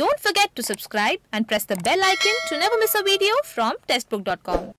Don't forget to subscribe and press the bell icon to never miss a video from testbook.com.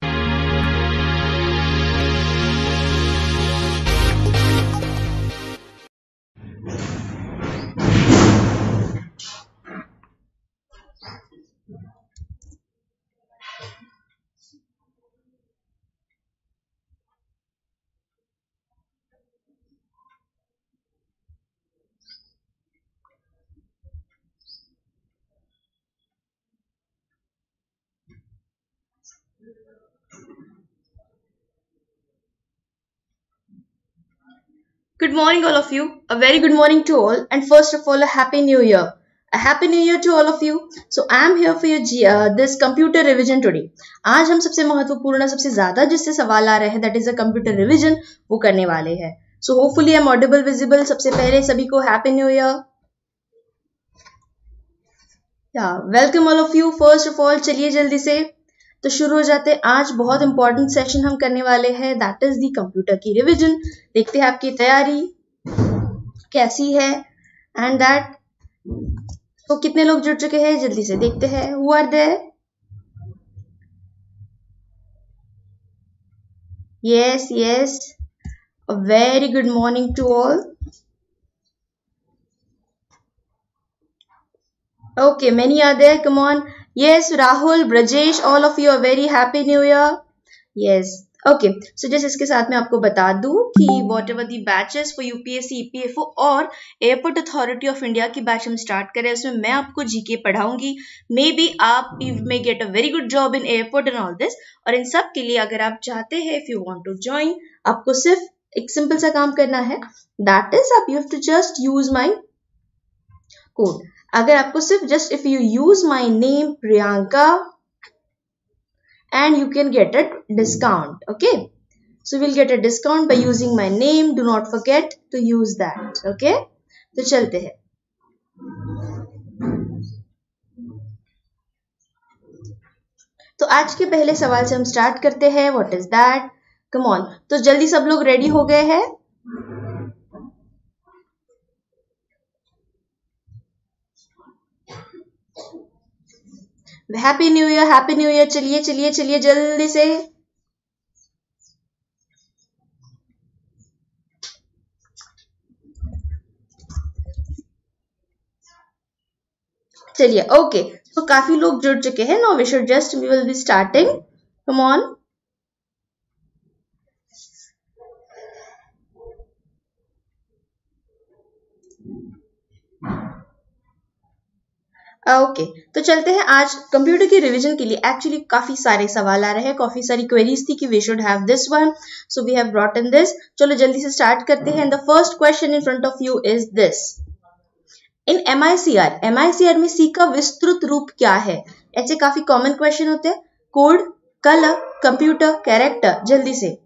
Good morning all of you, a very good morning to all, and first of all a happy new year. A happy new year to all of you. So I am here for your this computer revision today. आज हम सबसे महत्वपूर्ण सबसे ज्यादा जिससे सवाल आ रहे हैं that is a computer revision वो करने वाले हैं. So hopefully I'm audible, visible. सबसे पहले सभी को happy new year. Yeah, welcome all of you. First of all चलिए जल्दी से तो शुरू हो जाते हैं. आज बहुत इंपॉर्टेंट सेशन हम करने वाले हैं दैट इज दी कंप्यूटर की रिवीजन. देखते हैं आपकी तैयारी कैसी है एंड दैट. तो कितने लोग जुड़ चुके हैं जल्दी से देखते हैं. Who are there? Yes yes, a very good morning to all. Okay, many are there, come on. Yes, Rahul, Brajesh, all of you are very happy New Year. Yes. Okay. So just इसके साथ मैं आपको बता दूं कि whatever the batches for UPSC, EPFO और Airport Authority of India की batch हम स्टार्ट करें उसमें मैं आपको जीके पढ़ाऊंगी. मे बी आप you may get a very good job in airport and all this. और इन सब के लिए अगर आप चाहते हैं, if you want to join, आपको सिर्फ एक सिंपल सा काम करना है दैट इज आप you have to just use my code. अगर आपको सिर्फ just if you use my name Priyanka and you can get a discount. Okay, so will get a discount by using my name. Do not forget to use that. Okay, तो चलते हैं. तो आज के पहले सवाल से हम स्टार्ट करते हैं. What is that? Come on. तो जल्दी सब लोग रेडी हो गए हैं? Happy new year, happy new year. चलिए चलिए चलिए जल्दी से. चलिए ओके, तो काफी लोग जुड़ चुके हैं. Now we should just we will be starting. Come on. Okay, तो चलते हैं. आज कंप्यूटर की रिवीजन के लिए एक्चुअली काफी सारे सवाल आ रहे हैं, काफी सारी क्वेरीज थी कि we should have this one, so we have brought in this. चलो जल्दी से स्टार्ट करते हैं. And the first question in front of you is this. In MICR, MICR में सी का विस्तृत रूप क्या है? ऐसे काफी कॉमन क्वेश्चन होते हैं. Code, colour, computer, character. जल्दी से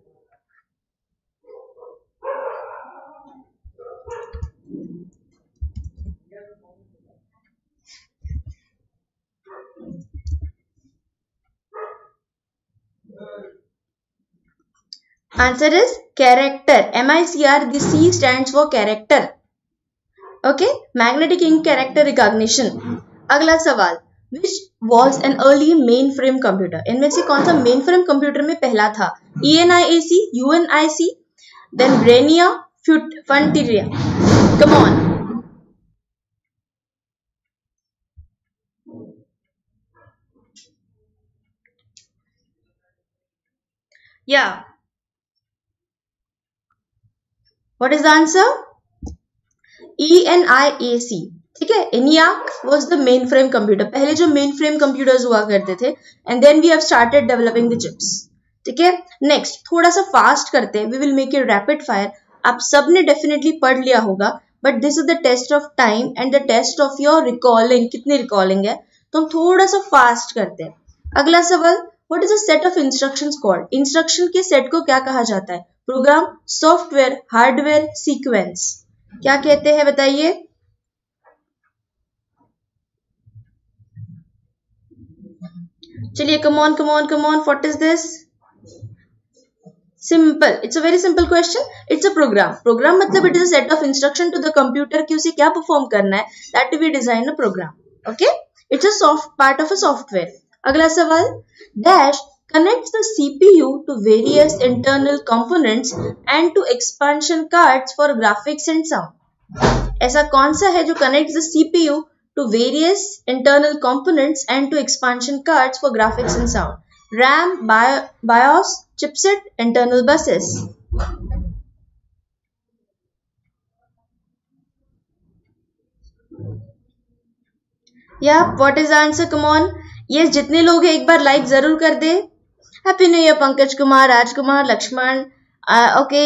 answer is character. MICR, the C stands for character. Okay, magnetic ink character recognition. अगला सवाल, which was an early mainframe computer? इनमें से कौन सा mainframe computer में पहला था? ENIAC, UNIC, then Brania, Frontier. Come on. Yeah. What is the answer? ENIAC. ठीक है, ENIAC was the mainframe computer. पहले जो mainframe computers हुआ करते थे, and then we have started developing the chips. ठीक है, next थोड़ा सा fast करते हैं. We will make it rapid fire. आप सब ने definitely पढ़ लिया होगा, but this is the test of time and the test of your recalling. कितनी recalling है? तो हम थोड़ा सा fast करते हैं. अगला सवाल, what is a set of instructions called? Instruction के set को क्या कहा जाता है? Program, software, hardware, sequence. क्या कहते हैं बताइए? चलिए come on come on come on. What is this? Simple, it's a very simple question. It's a program. Program मतलब it is a set of instruction to the computer कि उसे क्या perform करना है, that we design a program. Okay, it's a soft part of a software. Agla सवाल, dash connects the CPU to various internal components and to expansion cards for graphics and sound. ऐसा कौन सा है जो connects the CPU to various internal components and to expansion cards for graphics and sound? RAM, BIOS, chipset, internal buses. Yeah, what is the answer? Come on. Yes, जितने लोग हैं एक बार like जरूर कर दे. Happy new year Pankaj Kumar, Rajkumar, Lakshman, okay,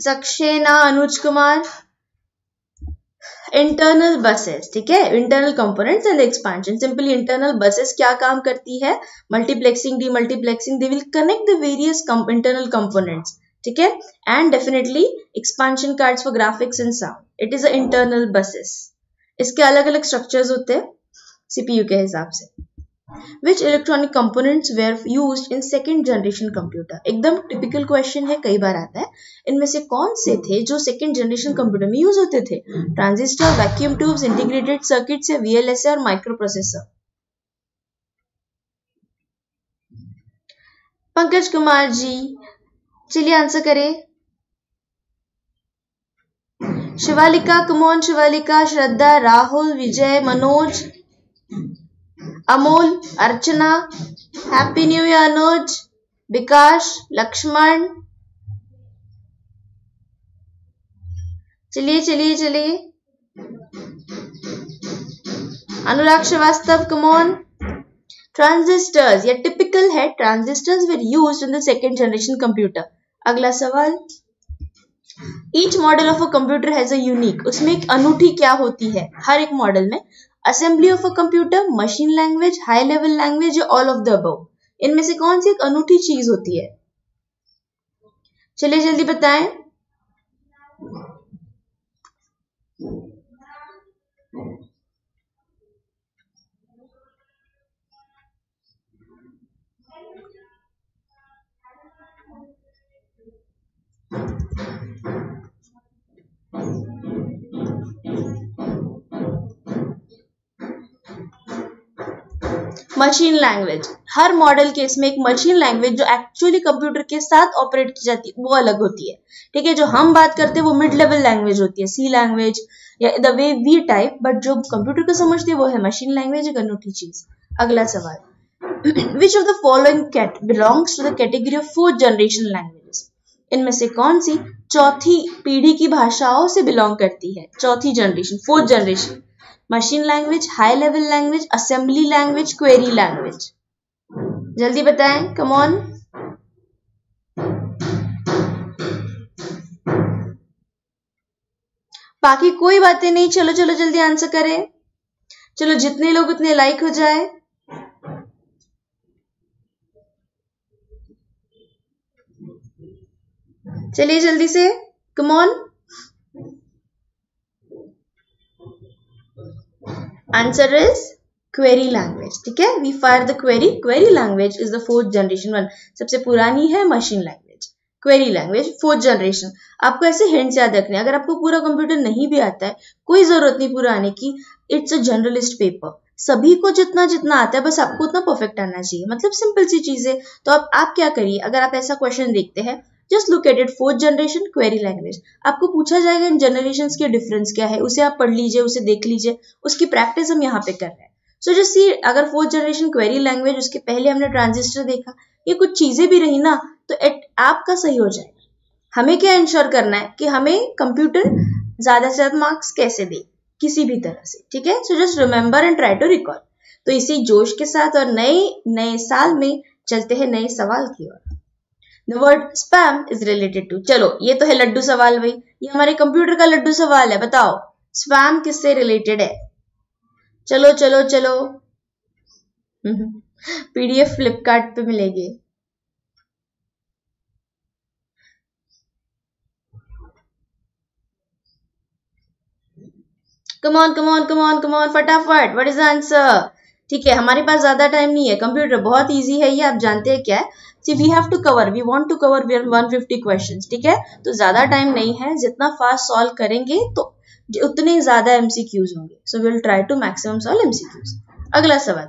Saxena, Anuj Kumar. Internal buses, ठीक है, internal components and expansion. Simply internal buses क्या काम करती है? Multiplexing, demultiplexing, they will connect the various internal components, ठीक है, and definitely expansion cards for graphics and sound. It is a internal buses. इसके अलग अलग स्ट्रक्चर्स होते हैं सीपीयू के हिसाब से. Which electronic components were used in second generation computer. एकदम टिपिकल क्वेश्चन है, कई बार आता है. इनमें से कौन से थे जो सेकेंड जनरेशन कंप्यूटर में यूज होते थे? Transistor, vacuum tubes, integrated circuits, VLSI और माइक्रो प्रोसेसर. पंकज कुमार जी, चलिए आंसर करें. Shivalika, come on Shivalika, Shraddha, Rahul, Vijay, Manoj, Amol, Archana, happy new year Anuj, Vikas, Lakshman. चलिए चलिए चलिए. अनुराग श्रीवास्तव, कमोन. ट्रांजिस्टर्स, ये टिपिकल है. Transistors were used in the second generation computer. अगला सवाल, Each model of a computer has a unique. उसमें एक अनूठी क्या होती है हर एक मॉडल में? Assembly of a computer, machine language, high level language, all of the above. इनमें से कौन सी एक अनूठी चीज होती है? चलिए जल्दी बताएं. Machine language. हर मॉडल के इसमें एक मशीन लैंग्वेज जो एक्चुअली कंप्यूटर के साथ ऑपरेट की जाती है वो अलग होती है, ठीक है. जो हम बात करते हैं वो मिड लेवल लैंग्वेज होती है, सी लैंग्वेज या the way we type, but जो कंप्यूटर को समझते हैं वो है मशीन लैंग्वेज, एक अनूठी चीज. अगला सवाल, which of the following belongs to the category of fourth generation languages. इनमें से कौन सी चौथी पीढ़ी की भाषाओं से बिलोंग करती है? चौथी generation, fourth generation. Machine language, high level language, assembly language, query language. जल्दी बताएं, कम ऑन. बाकी कोई बातें नहीं. चलो चलो जल्दी आंसर करें. चलो जितने लोग उतने लाइक हो जाए. चलिए जल्दी से, come on. Answer is query language, ठीक है. We fire the query. Query language is the fourth generation one. सबसे पुरानी है machine language. Query language fourth generation. आपको ऐसे hints याद रखने, अगर आपको पूरा कंप्यूटर नहीं भी आता है कोई जरूरत नहीं पूरा आने की. It's a generalist paper. सभी को जितना जितना आता है बस आपको उतना perfect आना चाहिए, मतलब सिंपल सी चीजें. तो आप क्या करिए, अगर आप ऐसा क्वेश्चन देखते हैं, just look at it, fourth generation query language. आपको पूछा जाएगा इन जनरेशंस के डिफरेंस क्या है, उसे आप पढ़ लीजिए, उसे देख लीजिए. उसकी प्रैक्टिस हम यहाँ पे कर रहे हैं. सो जस्ट सी, अगर फोर्थ जनरेशन क्वेरी लैंग्वेज, उसके पहले हमने ट्रांजिस्टर देखा, ये कुछ चीजें भी रही ना, तो एट आपका सही हो जाएगा. हमें क्या इंश्योर करना है कि हमें कंप्यूटर ज्यादा से ज्यादा मार्क्स कैसे दे, किसी भी तरह से, ठीक है. So just remember and try to recall. तो इसी जोश के साथ और नए साल में चलते हैं नए सवाल की ओर. The word spam is related to. चलो ये तो है लड्डू सवाल भाई, ये हमारे कंप्यूटर का लड्डू सवाल है. बताओ spam किससे related है? चलो चलो चलो. PDF फ्लिपकार्ट पे मिलेगी. Come on come on come on come on, फटाफट. What is the answer? ठीक है, हमारे पास ज्यादा टाइम नहीं है. कंप्यूटर बहुत इजी है ये, आप जानते हैं क्या है. See, we have to cover, we want to cover 150 questions, ठीक है. तो ज्यादा टाइम नहीं है, जितना फास्ट सॉल्व करेंगे तो उतने ज्यादा MCQs होंगे. So we'll try to maximum solve MCQs. अगला सवाल,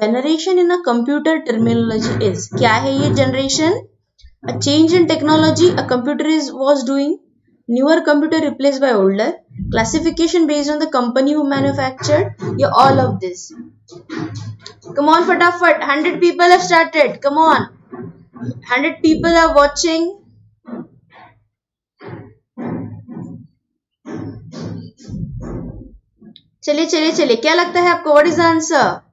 generation in a computer terminology is, क्या है ये generation? A change in technology a computer is was doing, newer computer replace by older, classification based on the company who manufactured, या all of this. Come on फटाफट, 100 people have started, come on, 100 people are watching. चलिए चलिए चलिए, क्या लगता है आपको, what is the answer?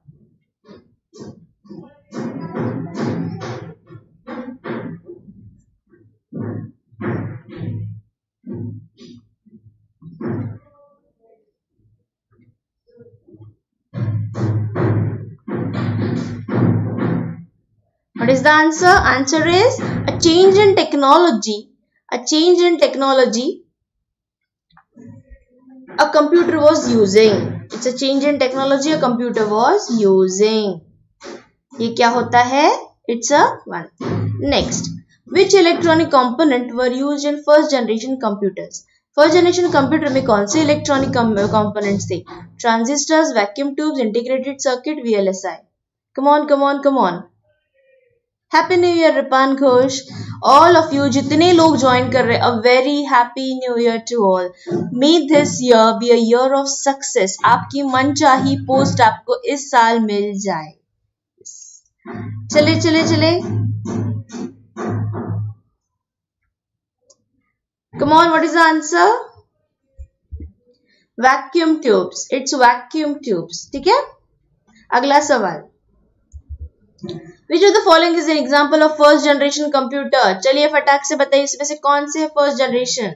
What is the answer? Answer is a change in technology. A change in technology a computer was using. It's a change in technology a computer was using. ये क्या होता है? It's a one. Next, which electronic component were used in first generation computers? First generation computer में कौन से electronic components थे? Transistors, vacuum tubes, integrated circuit, VLSI. Come on come on come on, happy new year Ripan Ghosh, all of you जितने लोग join कर रहे, a very happy new year to all. May this year be a year of success. आपकी मनचाही post आपको इस साल मिल जाए. चले चले चले, come on, what is the answer? Vacuum tubes. It's vacuum tubes. ठीक है. अगला सवाल, which of the following is an example of first generation computer? चलिए फटाक से बताइए इसमें से कौन से है first generation.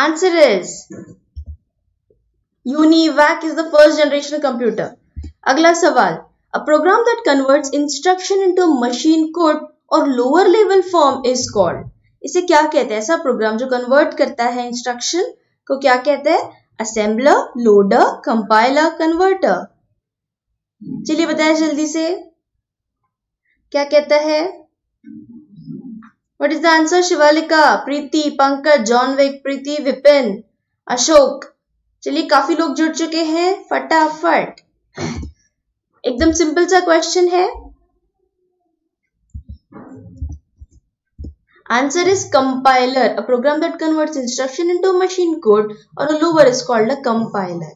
Answer is UNIVAC is the first generation computer. Agla sawal, a program that converts instruction into machine code or lower level form is called. इसे क्या कहते हैं? ऐसा प्रोग्राम जो कन्वर्ट करता है इंस्ट्रक्शन को क्या कहते हैं? Assembler, loader, compiler, converter. चलिए बताएं जल्दी से क्या कहता है. What is the answer? Shivalika, प्रीति, पंकज, जॉनवेक, प्रीति, विपिन, अशोक. चलिए काफी लोग जुड़ चुके हैं. फटाफट, एकदम सिंपल सा क्वेश्चन है. Answer is compiler. A program that converts instruction into machine code और a lower is called a compiler.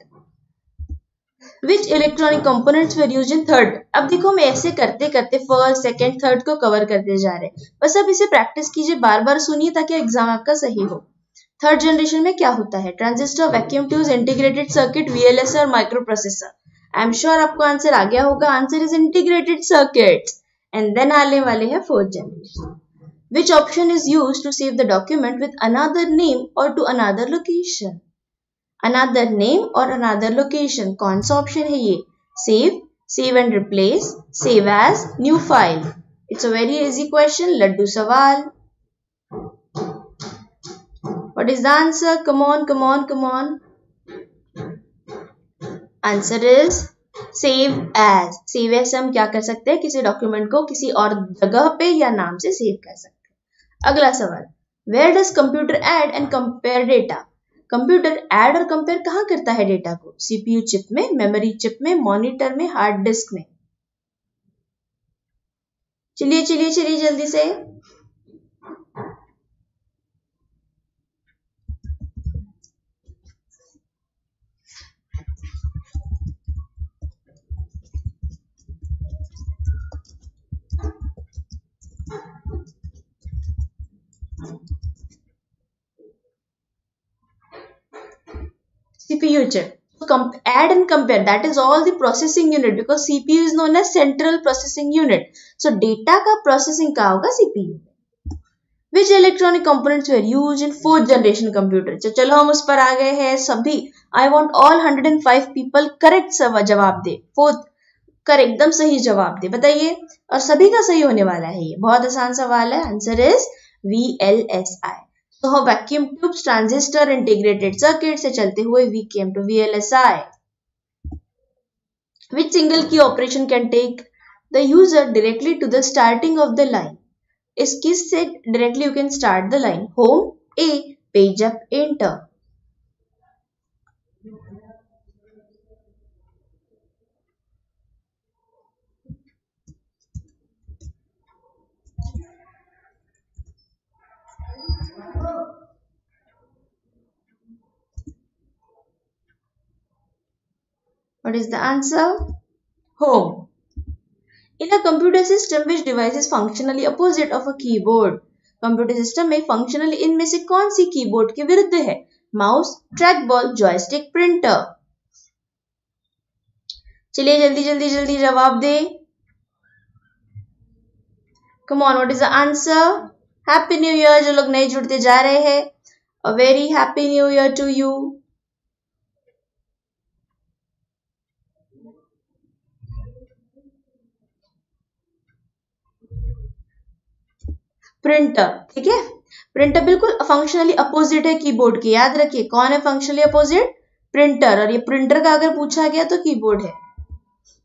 Which electronic components were used in third. अब देखो हम ऐसे करते करते फर्स्ट, सेकंड, थर्ड को कवर करते जा रहे हैं. बस अब इसे प्रैक्टिस कीजिए, बार बार सुनिए ताकि एग्जाम आपका सही हो. थर्ड जनरेशन में क्या होता है? Transistor, vacuum tubes, integrated circuit, VLSI और micro processor. I am sure आपको आंसर आ गया होगा. Answer is integrated circuit. And then आने वाले हैं fourth generation. Which option is use to save the document with another name और to another location. Another name और अनादर लोकेशन, कौन सा ऑप्शन है ये? Save, save and replace, save as, new file. It's a very easy question. Laddu sawal, what is the answer? Come on, come on, come on. Answer is save as. Save as हम क्या कर सकते हैं? किसी document को किसी और जगह पे या नाम से सेव कर सकते हैं. अगला सवाल, where does computer add and compare data? Computer add और कंपेयर कहाँ करता है डेटा को? CPU चिप में, मेमोरी चिप में, मॉनिटर में, हार्ड डिस्क में. चलिए चलिए चलिए जल्दी से. CPU chip. Add and compare, that is all the processing unit, because CPU is known as central processing unit. So data का processing क्या होगा? CPU. Which electronic components were use in fourth generation computer. चलो हम उस पर आ गए हैं सभी। I want all 105 people correct जवाब दे, फोर्थ करेक्ट एकदम सही जवाब दे, बताइए। और सभी का सही होने वाला है, ये बहुत आसान सवाल है। Answer is VLSI। तो vacuum tubes, transistor, integrated circuit से चलते हुए we came to VLSI। Which single key operation can take the user directly to the starting of the line? इस की से directly you can start the line. Home A, page up, enter. What is the answer? Home. In a computer system, which device is functionally opposite of a keyboard? Computer system में functionally इनमें से कौन सी keyboard के विरुद्ध है? Mouse, trackball, joystick, printer. चलिए जल्दी जल्दी जल्दी जवाब दे। Come on, what is the answer? Happy New Year जो लोग नए जुड़ते जा रहे हैं। A very happy New Year to you. Printer, ठीक है, प्रिंटर बिल्कुल फंक्शनली अपोजिट है कीबोर्ड के, याद रखिए। कौन है फंक्शनली अपोजिट? प्रिंटर। और ये प्रिंटर का अगर पूछा गया तो कीबोर्ड है।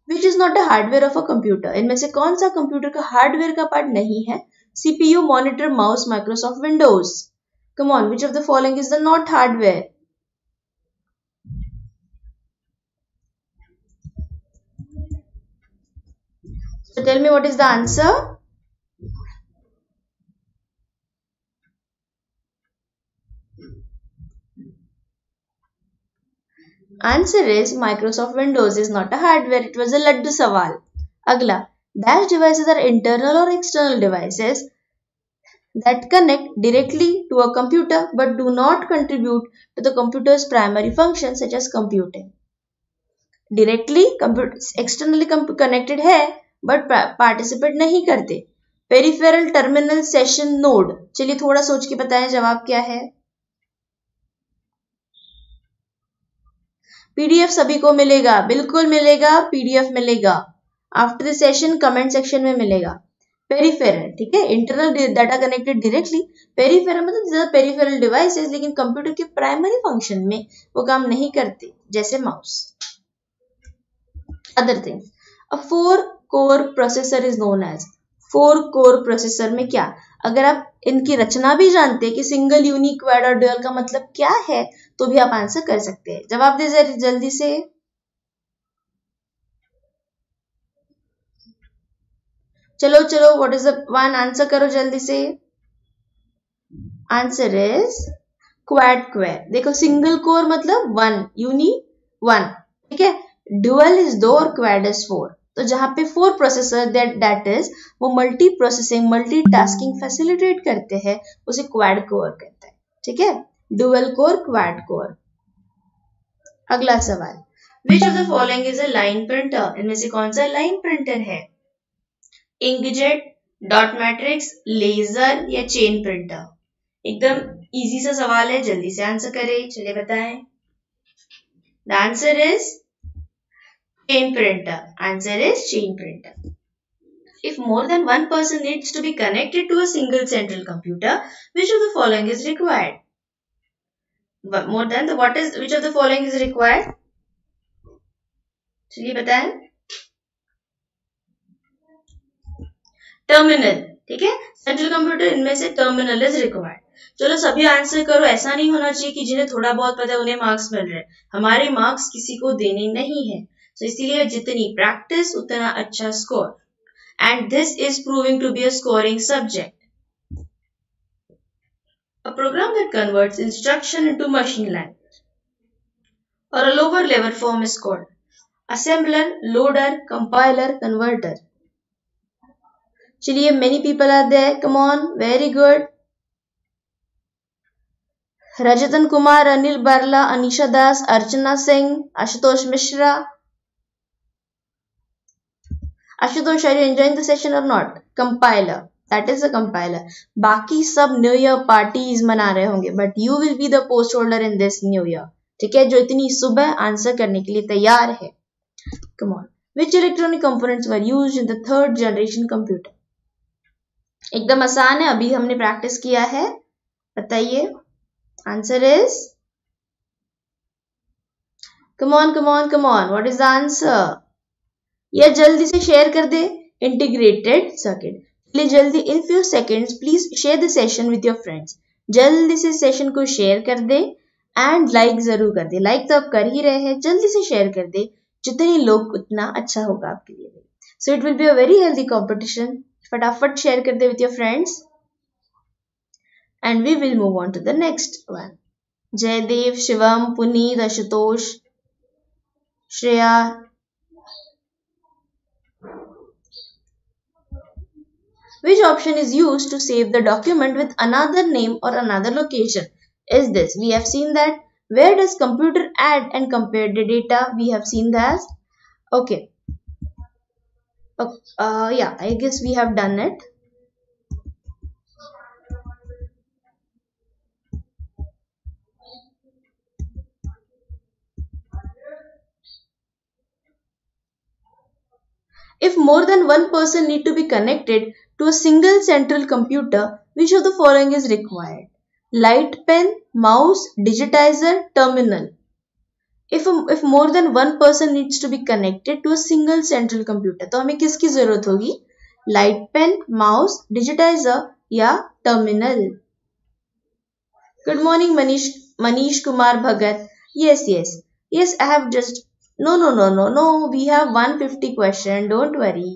Which is not a hardware of a computer, इनमें से कौन सा कंप्यूटर का हार्डवेयर का पार्ट नहीं है? CPU, monitor, mouse, Microsoft Windows. Come on, which of the following is the not hardware? So tell me what is the answer. Answer is Microsoft Windows is not a hardware. It was a laddu सवाल। अगला, dash devices are internal or external devices that connect directly to a computer but do not contribute to the computer's primary function such as computing. Directly externally connected है but participate नहीं करते। Peripheral, terminal, session, node। चलिए थोड़ा सोच के बताएं जवाब क्या है। पीडीएफ सभी को मिलेगा, बिल्कुल मिलेगा, पीडीएफ मिलेगा। After the session comment section में मिलेगा। पेरिफेरल, ठीक है, internal data connected directly. Peripheral मतलब ज्यादा पेरिफेरल डिवाइसेस, लेकिन कंप्यूटर के प्राइमरी फंक्शन में वो काम नहीं करते, जैसे mouse. Other things, a 4 core processor is known as. 4 core processor में क्या, अगर आप इनकी रचना भी जानते हैं कि सिंगल, यूनिक, क्वाड और ड्यूअल का मतलब क्या है, तो भी आप आंसर कर सकते हैं। जवाब दे जल्दी से। चलो चलो, what is the one, answer करो जल्दी से। Answer is quad quad. देखो, सिंगल कोर मतलब 1, यूनी 1, ठीक है, ड्यूअल इज 2 और क्वाड इज 4। तो जहां पे 4 प्रोसेसर दैट इज वो multi processing, multi tasking facilitate करते हैं, उसे क्वाड कोर कहते हैं, ठीक है, डुअल कोर, क्वाड कोर। अगला सवाल, which of the following is a line printer, इनमें से कौन सा लाइन प्रिंटर है? इंकजेट, डॉट मैट्रिक्स, लेजर या चेन प्रिंटर। एकदम इजी सा सवाल है, जल्दी से आंसर करें। चलिए बताएं। The answer is chain printer. Answer is chain printer. If more than one person needs to be connected to a single central computer, which of the following is required? But more than the what is which of the following is required? चलिए बताएं। Terminal, ठीक है, central computer इनमें से terminal is required. चलो सभी answer करो। ऐसा नहीं होना चाहिए कि जिन्हें थोड़ा बहुत पता है उन्हें मार्क्स मिल रहे हैं। हमारे मार्क्स किसी को देने नहीं है, so इसीलिए जितनी प्रैक्टिस उतना अच्छा score. And this is proving to be a scoring subject. A program that converts instruction into machine language और a lower level form is called assembler, loader, compiler, converter. चलिए, many people are there, come on, very good. Rajatan Kumar, Anil Barla, Anisha Das, Archana Singh, Ashutosh Mishra. Ashutosh, are you enjoying the session or not? Compiler. That is a compiler. बाकी सब new year parties मना रहे होंगे, but you will be the post holder in this new year. ठीक है, जो इतनी सुबह आंसर करने के लिए तैयार है. Come on, which electronic components were used in the third generation computer. एकदम आसान है, अभी हमने प्रैक्टिस किया है. बताइए, answer is, come on come on come on, what is the answer? या जल्दी से शेयर कर दे, इंटीग्रेटेड सर्किट. इसलिए जल्दी, in few seconds please share the session with your friends. जल्दी से सेशन को शेयर कर दे एंड लाइक जरूर कर दे. लाइक तो आप कर ही रहे हैं, जल्दी से शेयर कर दे, जितने लोग उतना अच्छा होगा आपके लिए. So it will be a very healthy competition. फटाफट शेयर कर दे with your friends and we will move on to the next one. Jaidev, Shivam, Puneet, Ashutosh, Shreya, which option is used to save the document with another name or another location? Is this, we have seen that. Where does computer add and compare the data? We have seen that. Okay, yeah, I guess we have done it. If more than one person need to be connected to a single central computer, which of the following is required? Light pen, mouse, digitizer, terminal. If more than one person needs to be connected to a single central computer, तो हमें किसकी जरूरत होगी? Light pen, mouse, digitizer या terminal. Good morning, Manish Kumar Bhagat. Yes, I have just. No. We have 150 question. Don't worry.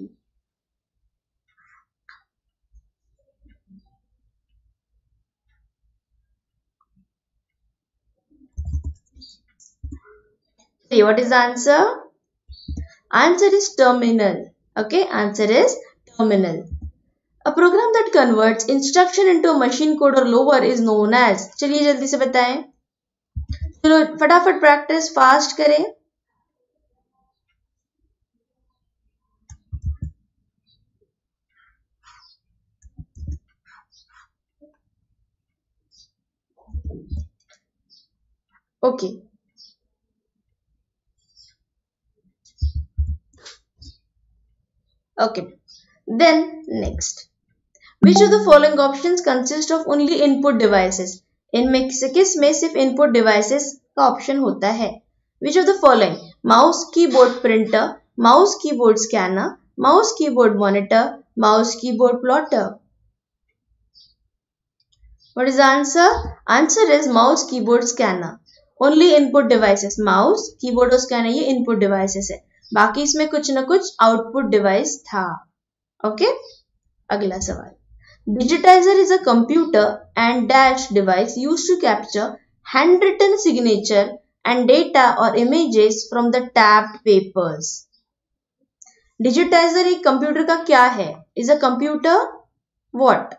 See, what is the answer? Answer is terminal. Okay, answer is terminal. A program that converts instruction into a machine code or lower is known as. चलिए जल्दी से बताएं. चलो फटाफट practice fast करें. Okay, then next, which of the following options consist of only input devices. इनमें से किस में सिर्फ इनपुट डिवाइसेस का ऑप्शन होता है? Which of the following, mouse, keyboard printer, mouse keyboard scanner, mouse keyboard monitor, mouse keyboard plotter. What is the answer? Answer is mouse keyboard scanner. Only input devices, mouse, keyboard और scanner ये input devices है. बाकी इसमें कुछ ना कुछ output device था. Okay, अगला सवाल, digitizer is a computer and dash device use to capture hand written signature and data और images from the tapped papers. Digitizer एक कंप्यूटर का क्या है? Is a computer what?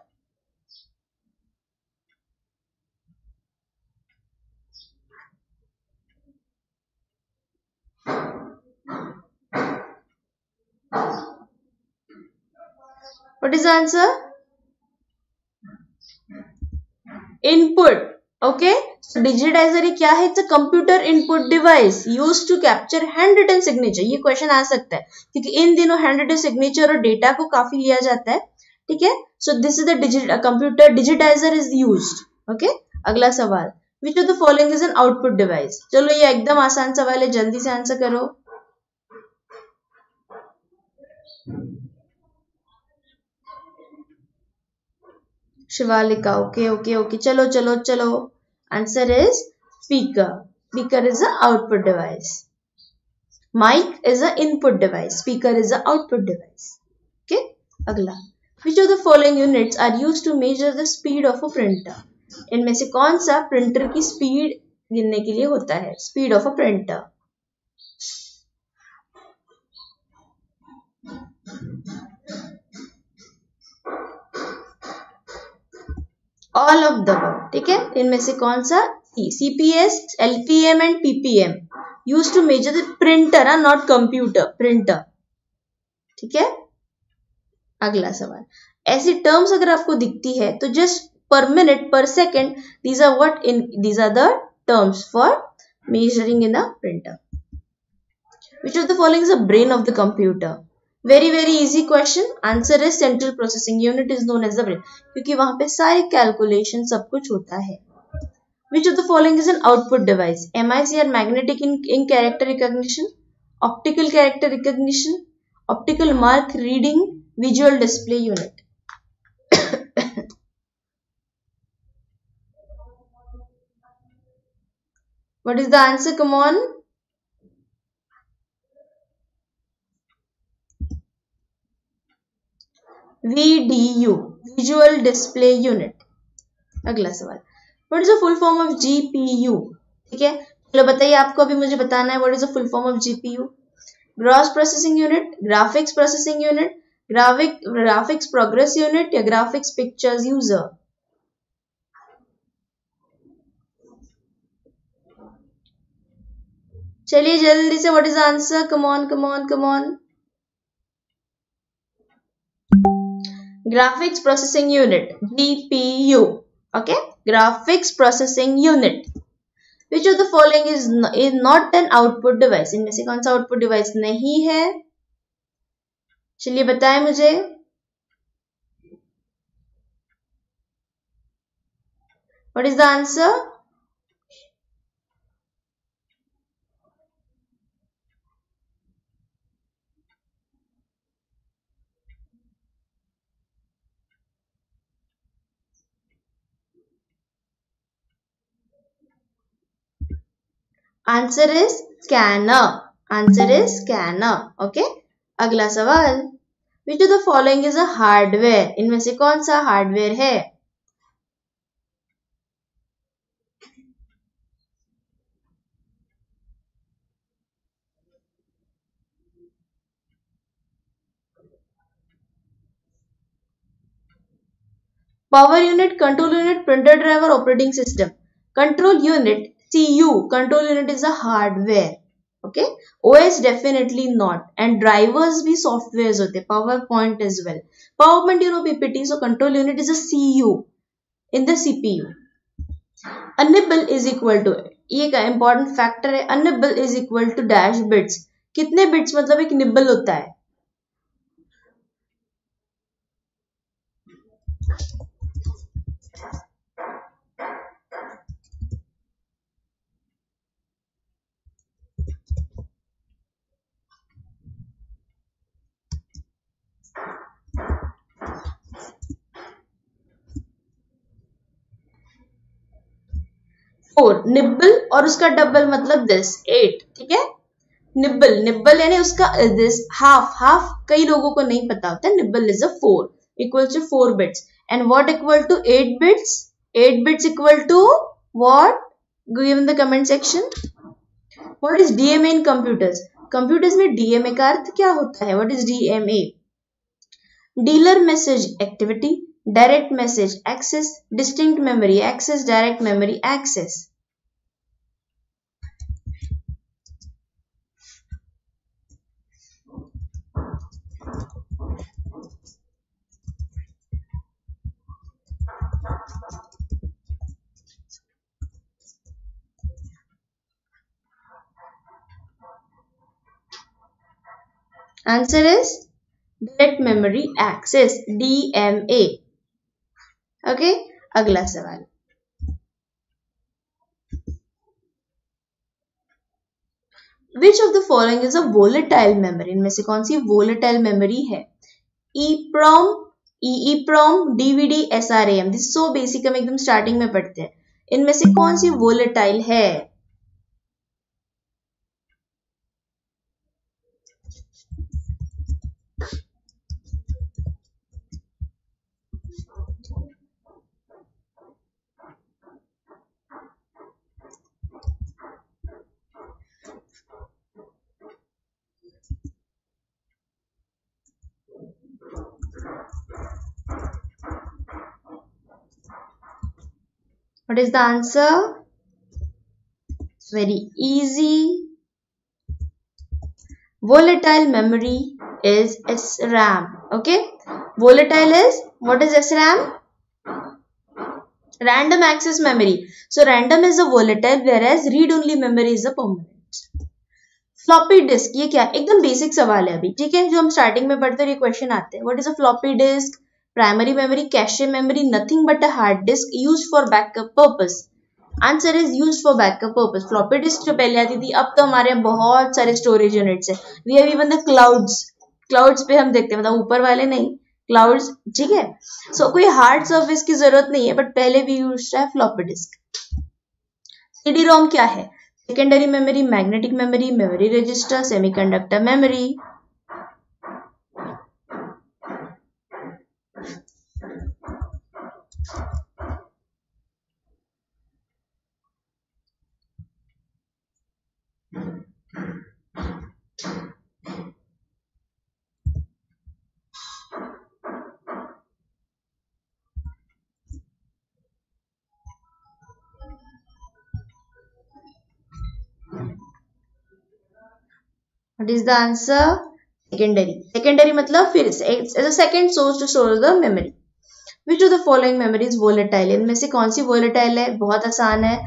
What is the answer? Input. Okay, so digitizer क्या है? It's a computer input device used to capture handwritten signature. ये question आ सकता है क्योंकि इन दिनों handwritten signature और data को काफी लिया जाता है. ठीक है, so this is the computer digitizer is used. Okay, अगला सवाल, which of the following is an output device. चलो ये एकदम आसान सवाल है, जल्दी से आंसर करो. शिवालिका, ओके, चलो, answer is speaker. Speaker is a output device, mic is a input device, speaker is a output device. Okay, अगला, which of the following units are used to measure the speed of a printer. इनमें से कौन सा printer की speed गिनने के लिए होता है? Speed of a printer. All of the above. ठीक है, इनमें से कौन सा? CPS, LPM and PPM use to measure the printer, not computer, printer. ठीक है, अगला सवाल, ऐसी टर्म्स अगर आपको दिखती है तो just per minute, per second, these are the terms for measuring in a printer. Which of the following is the brain of the computer? Very very easy question. Answer is central processing unit is known as the brain. क्योंकि वहाँ पे सारे calculation सब कुछ होता है. Which of the following is an output device? MICR magnetic ink character recognition, optical character recognition, optical mark reading, visual display unit. What is the answer? Come on. VDU, Visual Display Unit. अगला सवाल. What is the full form of GPU? ठीक है, चलो बताइए आपको, अभी मुझे बताना है what is the full form of GPU? Gross Processing Unit, Graphics Processing Unit, Graphics Progress Unit या Graphics Pictures User. चलिए जल्दी से what is answer, come on come on come on. Graphics processing unit, GPU. Okay, graphics processing unit. Which of the following is not an output device? इनमें से कौन सा output device नहीं है? चलिए बताएं मुझे. What is the answer? Answer is scanner. Answer is scanner. Okay, अगला सवाल. Which of the following is a hardware? इनमें से कौन सा हार्डवेयर है? Power unit, control unit, printer driver, operating system. Control unit, CU, control unit is a hardware. Okay, OS definitely not, and drivers भी softwares होते, PowerPoint as well. PowerPoint you know PPT, so control unit is a CU in the CPU. Enable is equal to, ये एक important factor है. Enable is equal to dash bits. कितने bits मतलब एक nibble होता है? Nibble और उसका डबल मतलब दिस 8. ठीक है, निब्बल निब्बल यानी उसका दिस हाफ हाफ. कई लोगों को नहीं पता होता है. Nibble is a 4 equal to 4 bits and what equal to 8 bits. 8 bits equal to what? Give in the comment section. What is DMA in computers? Computers में डीएमए का अर्थ क्या होता है? What is DMA? Dealer message activity, direct message access, distinct memory access, direct memory access. Answer is direct memory access, DMA. Okay, अगला सवाल. Which of the following is a volatile memory? इनमें से कौन सी volatile memory है? EEPROM, EEPROM, DVD, SRAM. This is so basic, हम एकदम starting में पढ़ते हैं. इनमें से कौन सी volatile है? What is the answer? It's very easy. Volatile memory is SRAM. Okay, Volatile is, what is SRAM? Random access memory. So random is a volatile, whereas read only memory is a permanent. Floppy disk, ये क्या? एकदम basic सवाल है अभी, ठीक है, जो हम starting में पढ़ते हैं ये question आते हैं. What is a floppy disk? Primary memory, cache memory, nothing but a hard disk used for backup purpose. Answer is used for backup purpose. Floppy disk जो पहले आती थी, अब तो हमारे बहुत सारे storage units है. We have even the clouds. Clouds पे हम देखते हैं, मतलब ऊपर वाले नहीं, क्लाउड्स, ठीक है. सो कोई हार्ड सर्विस की जरूरत नहीं है, बट पहले भी यूज है फ्लॉपी डिस्क. सीडी रोम क्या है? Secondary memory, magnetic memory, memory register, semiconductor memory. What is the answer? Secondary. Secondary मतलब फिर as a second source to store the memory. Which of the following memory is volatile? इनमें से कौन सी volatile है? बहुत आसान है.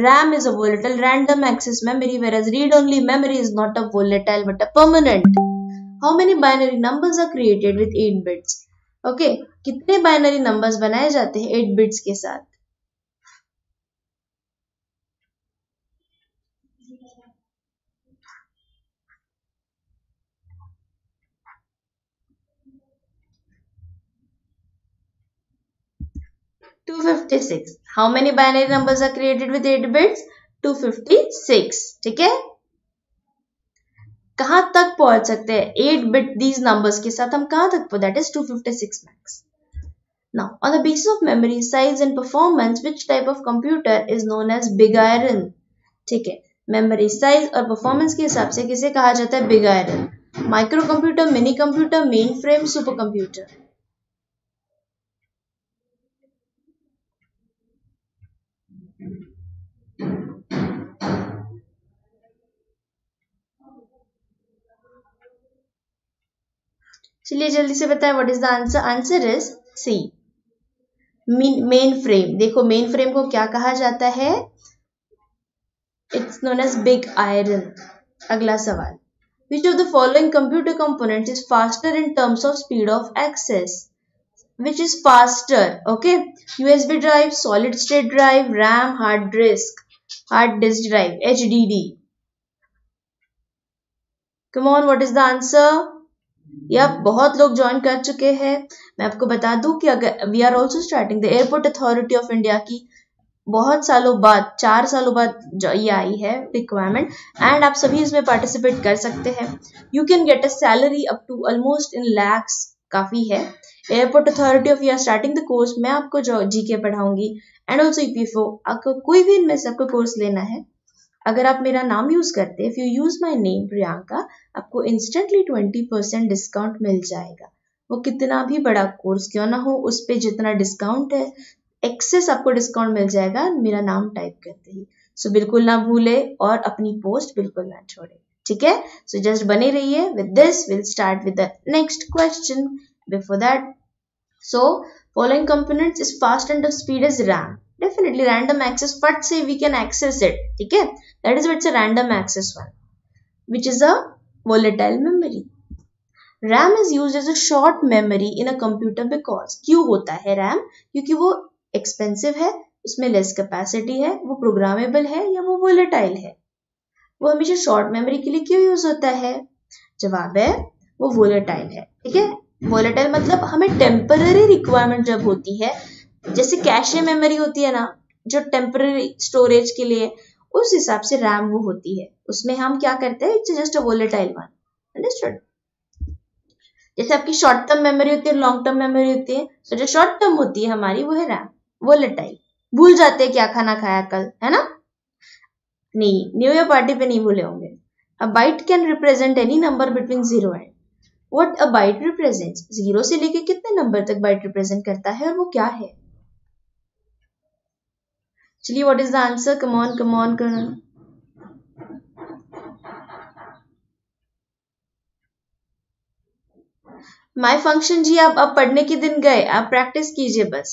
RAM is a volatile random access memory, whereas read only memory is not a volatile but a permanent. How many binary numbers are created with 8 bits? Okay, कितने binary numbers बनाए जाते हैं 8 bits के साथ? $256. How many binary numbers are created with 8 bits? 256. ठीक है, कहां तक पहुंच सकते हैं 8 bit these numbers के साथ? हम कहां तक पहुंच, that is 256 max. Now on the basis of memory size and performance, which type of computer is known as big iron? ठीक है, memory size और performance के हिसाब से किसे कहा जाता है big iron? Microcomputer, minicomputer, mainframe, supercomputer. चलिए जल्दी से बताएं, what is the answer? Answer is C, mainframe. देखो मेन फ्रेम को क्या कहा जाता है? It's known as big iron. अगला सवाल, which of the following computer component is faster in terms of speed of access? Which is faster? Okay, USB drive, solid state drive, RAM, hard disk drive, HDD. Come on, what is the answer? बहुत लोग join कर चुके हैं. मैं आपको बता दूं कि अगर we are also starting the airport authority of India की बहुत सालों बाद, 4 सालों बाद ये आई है रिक्वायरमेंट, एंड आप सभी इसमें पार्टिसिपेट कर सकते हैं. You can get a salary up to almost in lakhs, काफी है. Airport authority of India starting the course, मैं आपको जो जीके पढ़ाऊंगी एंड ऑल्सो EPFO. आपको कोई भी इनमें से आपको कोर्स लेना है, अगर आप मेरा नाम यूज करते, if you use my name Priyanka, आपको इंस्टेंटली 20% डिस्काउंट मिल जाएगा. वो कितना भी बड़ा कोर्स क्यों ना हो, उस पर जितना डिस्काउंट है, एक्सेस आपको डिस्काउंट मिल जाएगा मेरा नाम टाइप करते ही. सो बिल्कुल ना भूले और अपनी पोस्ट बिल्कुल ना छोड़े, ठीक है. सो जस्ट बने रहिए with this. Will start with the next question. Before that, so following components is fast and speed is RAM. Definitely random access, but say we can access it, ठीक है. That is what's a random access one, which is a volatile memory. RAM is used as a short memory in a computer because क्यों होता है RAM? क्योंकि वो expensive है, उसमें less capacity है, वो programmable है, या वो volatile है. वो हमेशा short memory के लिए क्यों use होता है? जवाब है वो volatile है, ठीक है. Volatile मतलब हमें temporary requirement जब होती है, जैसे कैशे मेमोरी होती है ना, जो टेम्पररी स्टोरेज के लिए, उस हिसाब से रैम वो होती है. उसमें हम क्या करते हैं, it's just a volatile one, understood. जैसे आपकी शॉर्ट टर्म मेमोरी होती है, लॉन्ग टर्म मेमोरी होती है. तो जो शॉर्ट टर्म होती है हमारी, वो है रैम, वोलेटाइल. भूल जाते हैं क्या खाना खाया कल, है ना? नहीं, न्यू ईयर पार्टी पे नहीं भूले होंगे. A byte can represent any number between 0 and what a byte represents. 0 से लेके कितने नंबर तक बाइट रिप्रेजेंट करता है, और वो क्या है? चलिए, what is the answer? Come on, come on, come on. My function जी आप पढ़ने के दिन गए, आप प्रैक्टिस कीजिए बस।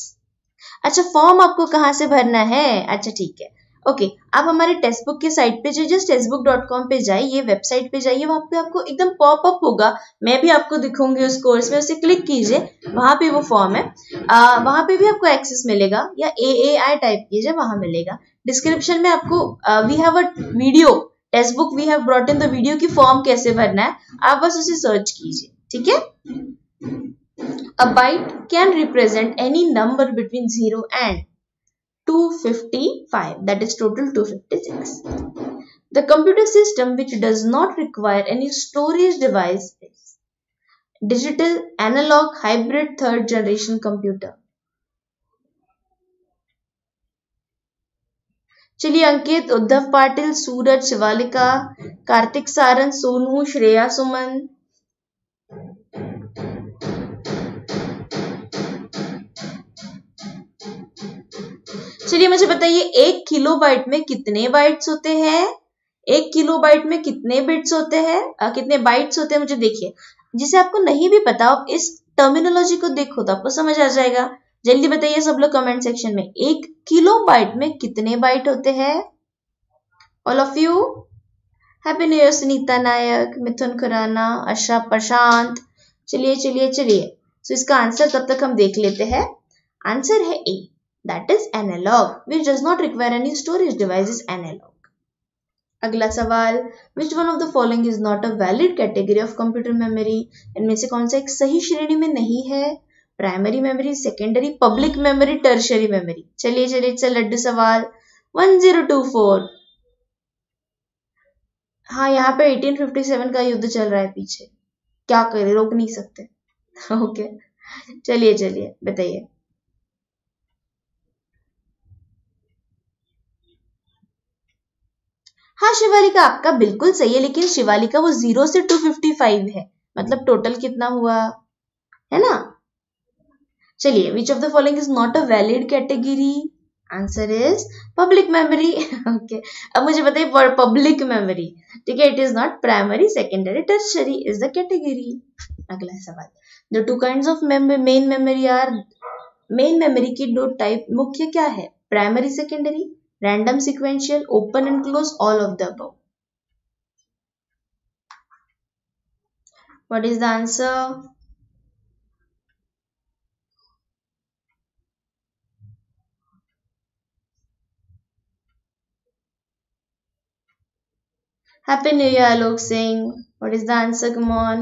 अच्छा फॉर्म आपको कहाँ से भरना है? अच्छा ठीक है, ओके, आप हमारे टेस्ट बुक के साइट पे जाइए, testbook.com पे जाइए, वेबसाइट पे जाइए, वहाँ पे आपको एकदम पॉप अप होगा, मैं भी आपको दिखूंगी उस कोर्स में, उसे क्लिक कीजिए, वहाँ पे वो फॉर्म है, वहाँ पे भी आपको एक्सेस मिलेगा, या AAI टाइप कीजिए वहाँ मिलेगा। डिस्क्रिप्शन में आपको we have a video test book, we have brought in the video की फॉर्म कैसे भरना है, आप बस उसे सर्च कीजिए, ठीक है। A byte can represent any number between 0 and 255, that is total 256. The computer system which does not require any storage device is digital analog hybrid third generation computer. चलिए अंकित, उद्धव पाटिल, सूरज, शिवालिका, कार्तिक सारंग, सोनू, श्रेया, सुमन, चलिए मुझे बताइए 1 किलोबाइट में कितने बाइट्स होते हैं, 1 किलोबाइट में कितने बिट्स होते हैं, कितने बाइट्स होते हैं, मुझे देखिए। जिसे आपको नहीं भी पता, आप इस टर्मिनोलॉजी को देखो तो आपको समझ आ जाएगा। जल्दी बताइए सब लोग कमेंट सेक्शन में, 1 किलोबाइट में कितने बाइट होते हैं? All of you, happy new year Sunita Nayak, Mithun Khurana, Asha Prashant. चलिए चलिए चलिए, सो इसका आंसर तब तक हम देख लेते हैं। आंसर है ए, that is analog, which does not require any storage device is analog. अगला सवाल, which one of the following is not a valid category of computer memory? इनमें से कौन सा एक सही श्रेणी में नहीं है? Primary memory, secondary, public memory, tertiary memory. चलिए चलिए चल लड्डू सवाल 1024। हाँ यहाँ पे 1857 का युद्ध चल रहा है पीछे, क्या करें, रोक नहीं सकते। ओके चलिए चलिए बताइए, हाँ शिवालिका आपका बिल्कुल सही है, लेकिन शिवालिका वो 0 से 255 है, मतलब टोटल कितना हुआ है ना। चलिए, which of the following is not a valid category? Answer is public memory. Okay, अब मुझे बताइए पब्लिक मेमोरी, ठीक है, it is not primary, secondary, tertiary is the category. अगला सवाल, the two kinds of main memory are, main memory की दो type मुख्य क्या है? Primary, secondary, random sequential, open and close, all of the above. What is the answer? Happy new year Alok Singh. What is the answer? Come on,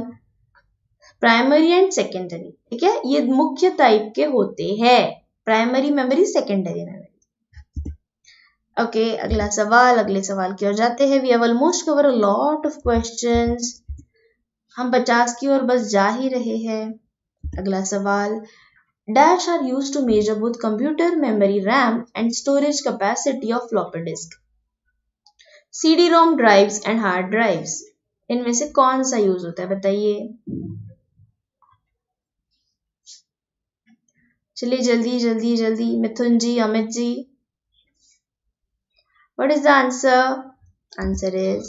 primary and secondary, ठीक है, ये मुख्य type के होते हैं, primary memory, secondary memory. Okay अगला सवाल, अगले सवाल की ओर जाते हैं। We have almost cover a lot of questions, हम 50 की ओर बस जा ही रहे हैं। अगला सवाल, dash are used to measure both computer memory RAM and storage capacity of floppy disk, CD-ROM drives and hard drives, इनमें से कौन सा यूज होता है बताइए। चलिए जल्दी जल्दी जल्दी, मिथुन जी, Amit ji, what is the answer? Answer is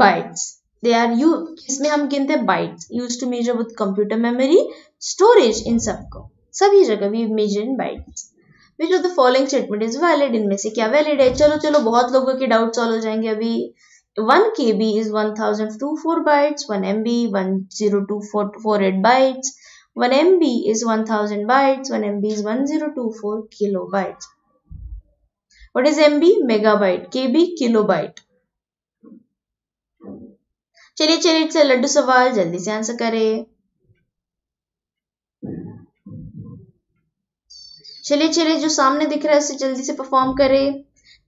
bytes. They are used. इसमें हम गिनते हैं bytes. Used to measure with computer memory, storage, इन सबको, सभी जगह we measure in bytes. Which of the following statement is valid? इनमें से क्या valid है? चलो चलो बहुत लोगों के डाउट सॉल्व हो जाएंगे अभी। 1 KB is 1024 bytes. 1 MB 102448 bytes. 1 MB is 1000 bytes. 1 MB is 1024 kilobytes. What is MB? Megabyte, KB kilobyte. चलिए चलिए चल लड्डू सवाल, जल्दी से आंसर करें। चलिए चलिए, जो सामने दिख रहा है उसे जल्दी से परफॉर्म करें,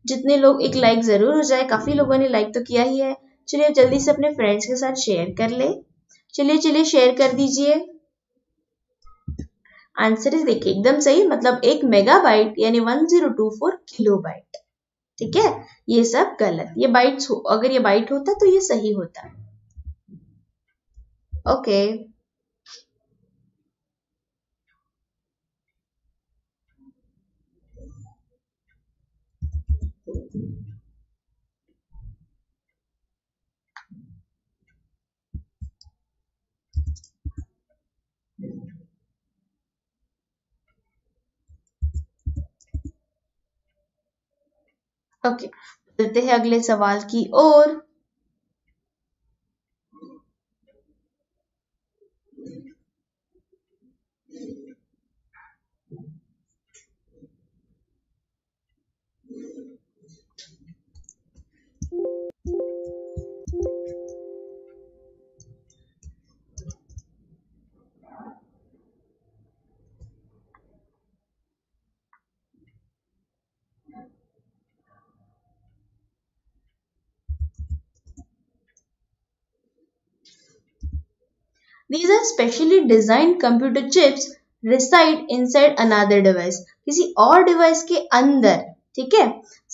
जितने लोग एक लाइक जरूर हो जाए, काफी लोगों ने लाइक तो किया ही है। चलिए जल्दी से अपने फ्रेंड्स के साथ शेयर कर ले, चलिए चलिए शेयर कर दीजिए। आंसर इस देखिए एकदम सही, मतलब 1 मेगाबाइट यानी 1024 किलोबाइट, ठीक है। ये सब गलत, ये बाइट्स, अगर ये बाइट होता तो ये सही होता। ओके ओके, चलते हैं अगले सवाल की ओर। These are specially designed computer chips reside inside another device, किसी और डिवाइस के अंदर, ठीक है,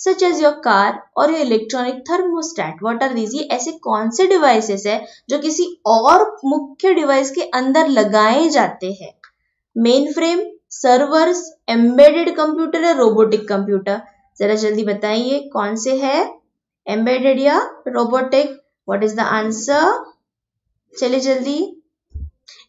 such as your car और your electronic thermostat. What are these? ऐसे कौन से डिवाइसेस है जो किसी और मुख्य डिवाइस के अंदर लगाए जाते हैं? Mainframe, servers, embedded computer या रोबोटिक कंप्यूटर? जरा जल्दी बताइए कौन से है, एम्बेडेड या robotic? What is the answer? चलिए जल्दी,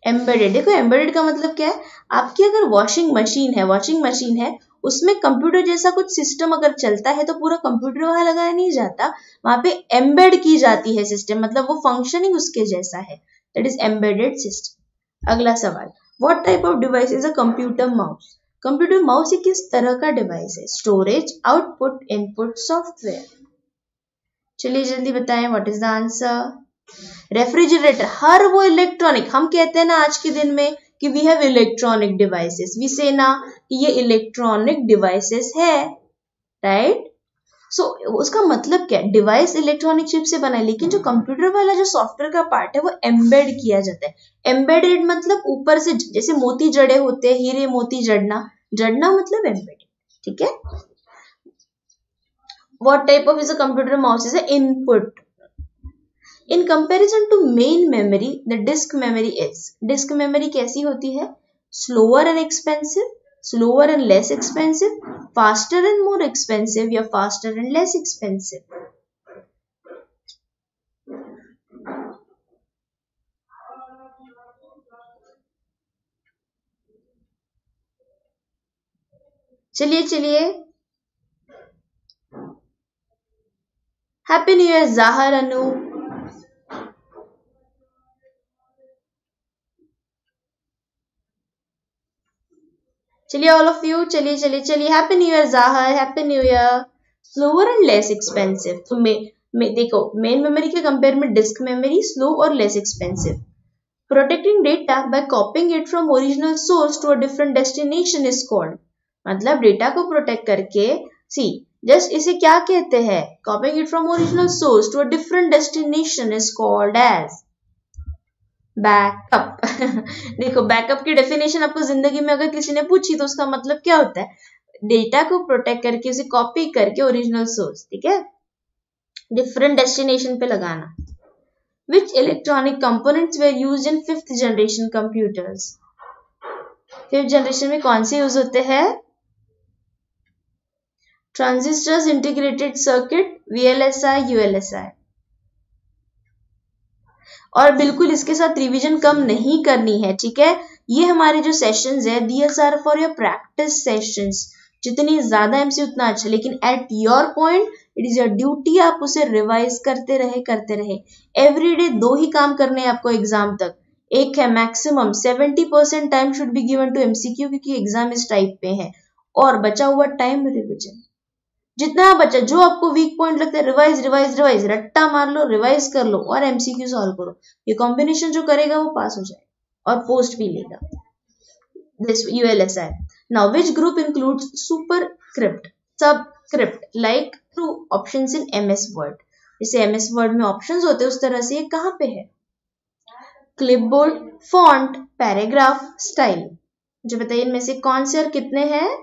एम्बेडेड। देखो एम्बेडेड का मतलब क्या है, आपकी अगर वॉशिंग मशीन है उसमें कंप्यूटर जैसा कुछ सिस्टम अगर चलता है तो पूरा कंप्यूटर वहां लगाया नहीं जाता, वहां पे एम्बेड की जाती है सिस्टम, मतलब वो फंक्शनिंग उसके जैसा है, दैट इज एम्बेडेड सिस्टम। अगला सवाल, what type of device is a computer mouse? Computer mouse ये किस तरह का डिवाइस है? Storage, output, input, software? चलिए जल्दी बताएं what is the answer. Refrigerator, हर वो इलेक्ट्रॉनिक, हम कहते हैं ना आज के दिन में कि we have electronic devices, we say ना कि ये इलेक्ट्रॉनिक डिवाइसेस है, राइट? सो उसका मतलब क्या है, डिवाइस इलेक्ट्रॉनिक चिप से बना है, लेकिन जो कंप्यूटर वाला जो सॉफ्टवेयर का पार्ट है वो एम्बेड किया जाता है। एम्बेडेड मतलब ऊपर से, जैसे मोती जड़े होते हैं, हीरे मोती जड़ना, जड़ना मतलब एम्बेडेड, ठीक है। What type of is a computer mouse is a input? In comparison to main memory, the disk memory is. Disk memory कैसी होती है? Slower and expensive, slower and less expensive, faster and more expensive या faster and less expensive? चलिए Happy New Year Zahar, Anu। चलिए all of you, चलिए happy new year Zahar, happy new year. Slower and less expensive, तो देखो main memory के compare में disk memory slow और less expensive. Protecting data by copying it from original source to a different destination is called, मतलब data को protect करके, see just इसे क्या कहते हैं, copying it from original source to a different destination is called as backup. देखो backup की definition आपको जिंदगी में अगर किसी ने पूछी तो उसका मतलब क्या होता है, डेटा को प्रोटेक्ट करके, उसे कॉपी करके ओरिजिनल सोर्स, ठीक है, डिफरेंट डेस्टिनेशन पे लगाना। Which electronic components were used in 5th generation computers? 5th generation में कौन से यूज होते हैं? Transistors, integrated circuit, VLSI, ULSI। और बिल्कुल इसके साथ रिवीजन कम नहीं करनी है, ठीक है। ये हमारे जो सेशंस है, these are for your practice sessions, जितनी ज्यादा एमसीक्यू उतना अच्छा, लेकिन at your point it is your duty, आप उसे रिवाइज करते रहे। एवरीडे 2 ही काम करने हैं आपको एग्जाम तक, एक है maximum 70% time should be given to MCQ, क्योंकि एग्जाम इस टाइप पे है, और बचा हुआ टाइम रिविजन। जितना बचा, जो आपको वीक पॉइंट लगता है, रिवाइज, रट्टा मार लो, रिवाइज कर लो और एमसीक्यू सॉल्व करो। ये कॉम्बिनेशन जो करेगा वो पास हो जाएगा और पोस्ट भी लेगा। This ULSI। Now which group includes superscript, subscript, like two options in MS word? जैसे MS वर्ड में ऑप्शंस होते हैं उस तरह से ये कहाँ पे है? क्लिपबोर्ड, फॉन्ट, पैराग्राफ, स्टाइल, जो बताइए इनमें से कौन से और कितने हैं?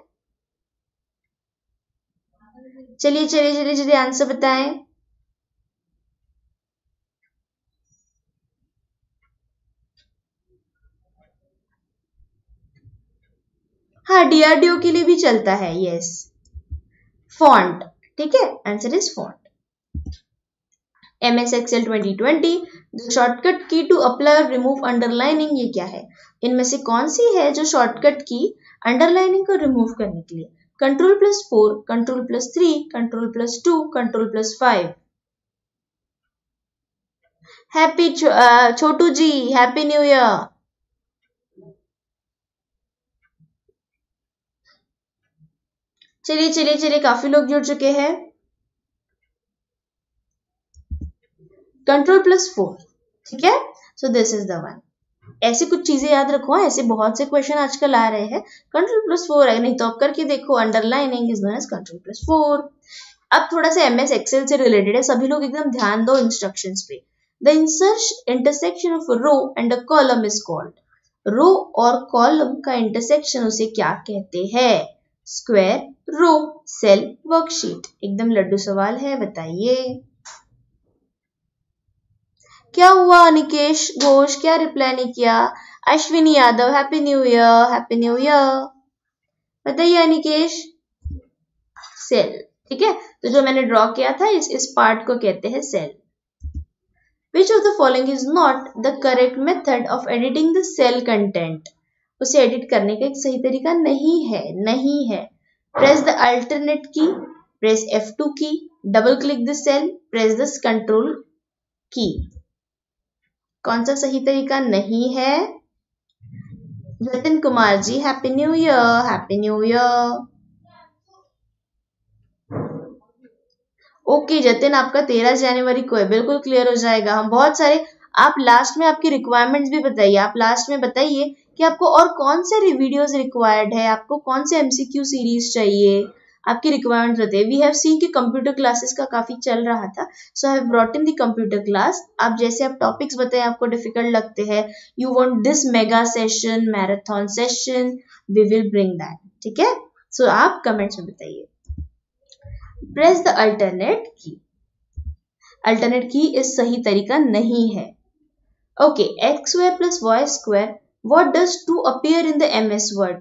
चलिए आंसर बताएं। हाँ, DRDO के लिए भी चलता है, यस। फॉन्ट, ठीक है, answer is font. MS Excel 2020, the shortcut key to apply और रिमूव अंडरलाइनिंग, ये क्या है? इनमें से कौन सी है जो शॉर्टकट की अंडरलाइनिंग को रिमूव करने के लिए? Control plus 4, control plus 3, control plus 2, control plus 5. Happy Chhotu ji, happy new year. चलिए चलिए चलिए, काफी लोग जुड़ चुके हैं. कंट्रोल प्लस 4, ठीक है. So this is the one. ऐसी कुछ चीजें याद रखो, ऐसे बहुत से क्वेश्चन आजकल आ रहे हैं. कंट्रोल प्लस 4 है, नहीं तो आप करके देखो. Underlining is known as control plus 4. अब थोड़ा सा एमएस एक्सेल से रिलेटेड है, सभी लोग एकदम ध्यान दो इंस्ट्रक्शंस पे. The intersection of row and column is called. Row और कॉलम का इंटरसेक्शन उसे क्या कहते हैं? Square, row, cell, worksheet. एकदम लड्डू सवाल है, बताइए क्या हुआ. अनिकेश घोष क्या रिप्लाई नहीं किया. Ashwini Yadav, happy new year, happy new year. बताइए अनिकेश. सेल, ठीक है, तो जो मैंने ड्रॉ किया था इस पार्ट को कहते हैं cell. Which of the following is not the correct method of editing the cell content. उसे एडिट करने का एक सही तरीका नहीं है, नहीं है. Press the alternate key, press F2 key, double click the cell, press the control key. कौन सा सही तरीका नहीं है? Jatin Kumar ji, happy new year, happy new year. Okay Jatin, आपका 13 जनवरी को है, बिल्कुल क्लियर हो जाएगा. हम बहुत सारे, आप लास्ट में आपकी रिक्वायरमेंट्स भी बताइए. आप लास्ट में बताइए कि आपको और कौन से वीडियोस रिक्वायर्ड है, आपको कौन से एमसीक्यू सीरीज चाहिए, आपकी रिक्वायरमेंट बताइए. वी हैव सीन कि कंप्यूटर क्लासेस का काफी चल रहा था, so I have brought in the computer class. आप जैसे आप टॉपिक्स बताएं आपको डिफिकल्ट लगते हैं, you want this mega session, marathon session, we will bring that, ठीक है. सो आप कमेंट्स में बताइए. Press the alternate key, alternate key इस सही तरीका नहीं है. Okay, X square plus Y square, what does to appear in the MS Word.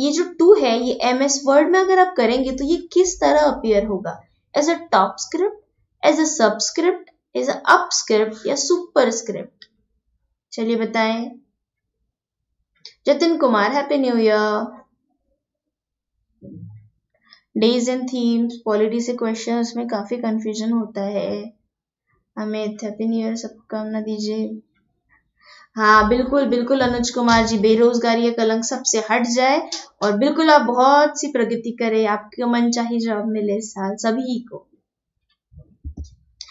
ये जो 2 है, ये एमएस वर्ड में अगर आप करेंगे तो ये किस तरह अपीयर होगा? As a top script, as a subscript, as a upscript या सुपरस्क्रिप्ट? चलिए बताएं. Jatin Kumar, happy new year. Days and themes, polity से क्वेश्चन, उसमें काफी कंफ्यूजन होता है. अमित, हैप्पी न्यू ईयर, शुभकामना दीजिए. हाँ बिल्कुल बिल्कुल अनुज कुमार जी, बेरोजगारी का कलंक सबसे हट जाए और बिल्कुल आप बहुत सी प्रगति करें, आपके मनचाही जॉब मिले साल सभी को.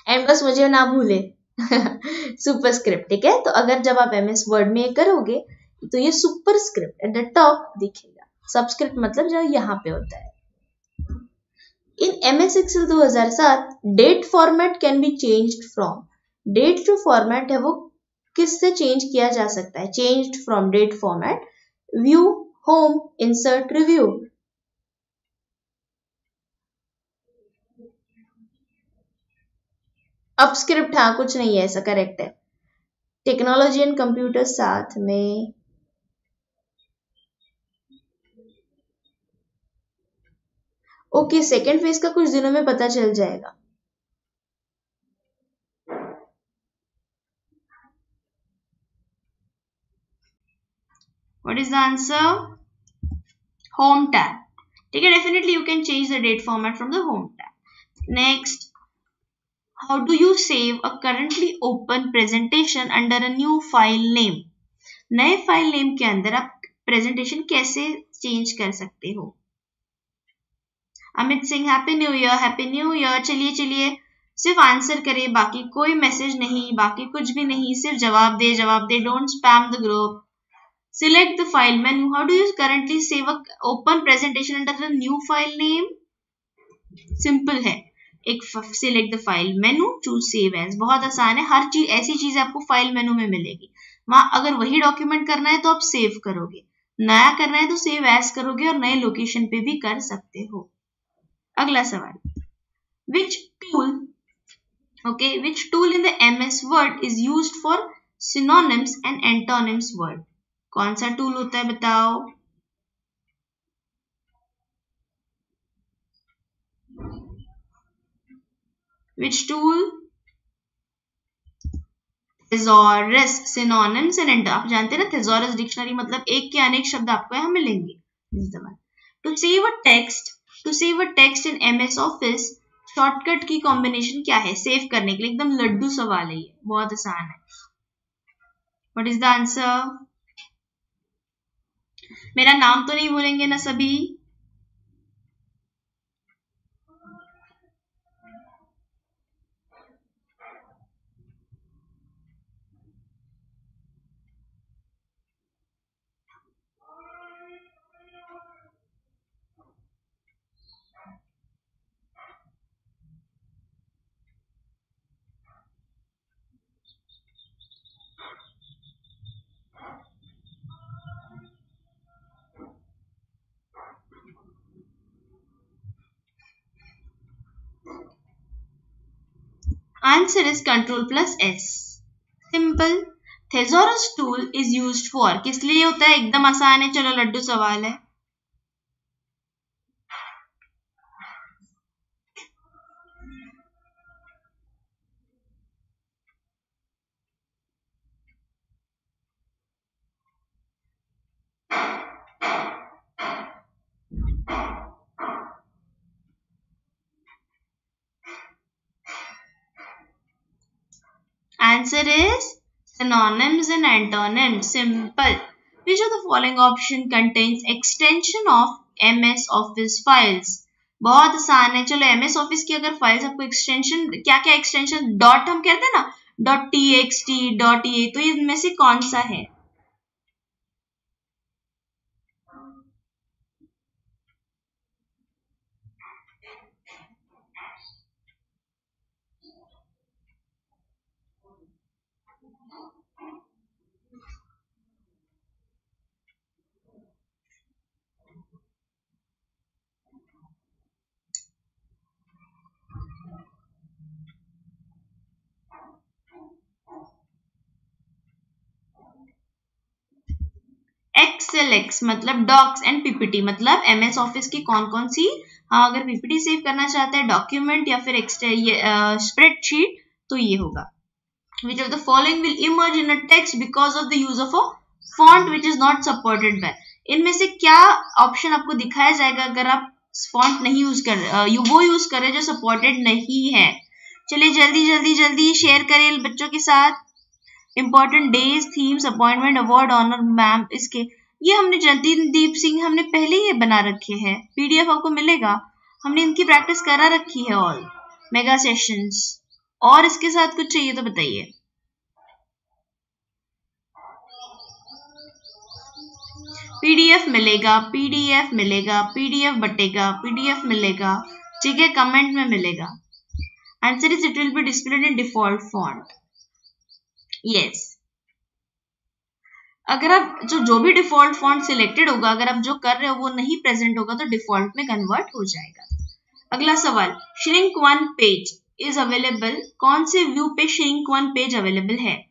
एंड बस मुझे ना भूले सुपरस्क्रिप्ट, ठीक है. तो अगर जब आप एमएस वर्ड में ये करोगे तो ये सुपरस्क्रिप्ट एट द टॉप दिखेगा. सबस्क्रिप्ट मतलब जो यहाँ पे होता है. In MS Excel 2007 date format can be changed from. Date जो फॉर्मेट है वो किससे चेंज किया जा सकता है? Change from date format, view, home, insert, review. Upscript, हाँ कुछ नहीं है ऐसा, करेक्ट है. टेक्नोलॉजी एंड कंप्यूटर साथ में. ओके, सेकेंड फेज का कुछ दिनों में पता चल जाएगा. What is the answer? Home tab. Okay, definitely you can change the date format from the home tab. Next, how do you save a currently open presentation under a new file name? नए file name के अंदर आप presentation कैसे change कर सकते हो? Amit Singh, happy new year, happy new year. चलिए चलिए, सिर्फ आंसर करें, बाकी कोई मैसेज नहीं, बाकी कुछ भी नहीं, सिर्फ जवाब दे जवाब दे. Don't spam the group. Select the file menu. How do you currently save a open presentation under the new file name? Simple है. एक select the file menu, choose save as. बहुत आसान है, हर चीज ऐसी चीज आपको file menu में मिलेगी. वहां अगर वही document करना है तो आप save करोगे, नया करना है तो save as करोगे और नए location पे भी कर सकते हो. अगला सवाल, which tool in the MS Word is used for synonyms and antonyms word? कौन सा टूल होता है बताओ? Which tool? Thesaurus, synonyms and antonyms. आप जानते हैं ना, thesaurus डिक्शनरी मतलब एक के अनेक शब्द आपको यहाँ मिलेंगे. To save a text in MS Office shortcut की कॉम्बिनेशन क्या है सेव करने के लिए? एकदम लड्डू सवाल है ये, बहुत आसान है. What is the answer? मेरा नाम तो नहीं बोलेंगे ना सभी? Answer is Ctrl+S. Simple. Thesaurus tool is used for. किस लिए होता है? एकदम आसान है. चलो लड्डू सवाल है. Answer is synonyms and antonyms. Simple. Which of the following option contains extension of MS Office files? बहुत आसान है. चलो MS Office की अगर फाइल्स आपको एक्सटेंशन क्या क्या एक्सटेंशन डॉट हम कहते हैं ना, डॉट .txt, डॉट .ea, तो इनमें से कौन सा है? XLX मतलब डॉक्स एंड पीपीटी, मतलब MS ऑफिस की कौन कौन सी, हाँ अगर पीपीटी सेव करना चाहते हैं डॉक्यूमेंट या फिर स्प्रेडशीट, तो ये होगा. Which of the following will emerge in a text because of the use of a font which is not supported by? इनमें से क्या ऑप्शन आपको दिखाया जाएगा अगर आप फॉन्ट नहीं यूज कर वो यूज करें जो सपोर्टेड नहीं है? चलिए जल्दी जल्दी जल्दी शेयर करें बच्चों के साथ. Important days, themes, appointment, award, honour, ma'am, इसके ये हमने जतिनदीप सिंह हमने पहले ही बना रखे हैं. PDF आपको मिलेगा, हमने इनकी प्रैक्टिस करा रखी है ऑल मेगा सेशंस. और इसके साथ कुछ चाहिए तो बताइए. PDF बटेगा, PDF मिलेगा, ठीक है, कमेंट में मिलेगा. Answer is it will be displayed in default font. Yes, अगर आप जो भी डिफॉल्ट फॉन्ट सिलेक्टेड होगा, अगर आप जो कर रहे हो वो नहीं प्रेजेंट होगा तो डिफॉल्ट में कन्वर्ट हो जाएगा. अगला सवाल, shrink one page is available, कौन से व्यू पे श्रिंक वन पेज अवेलेबल है?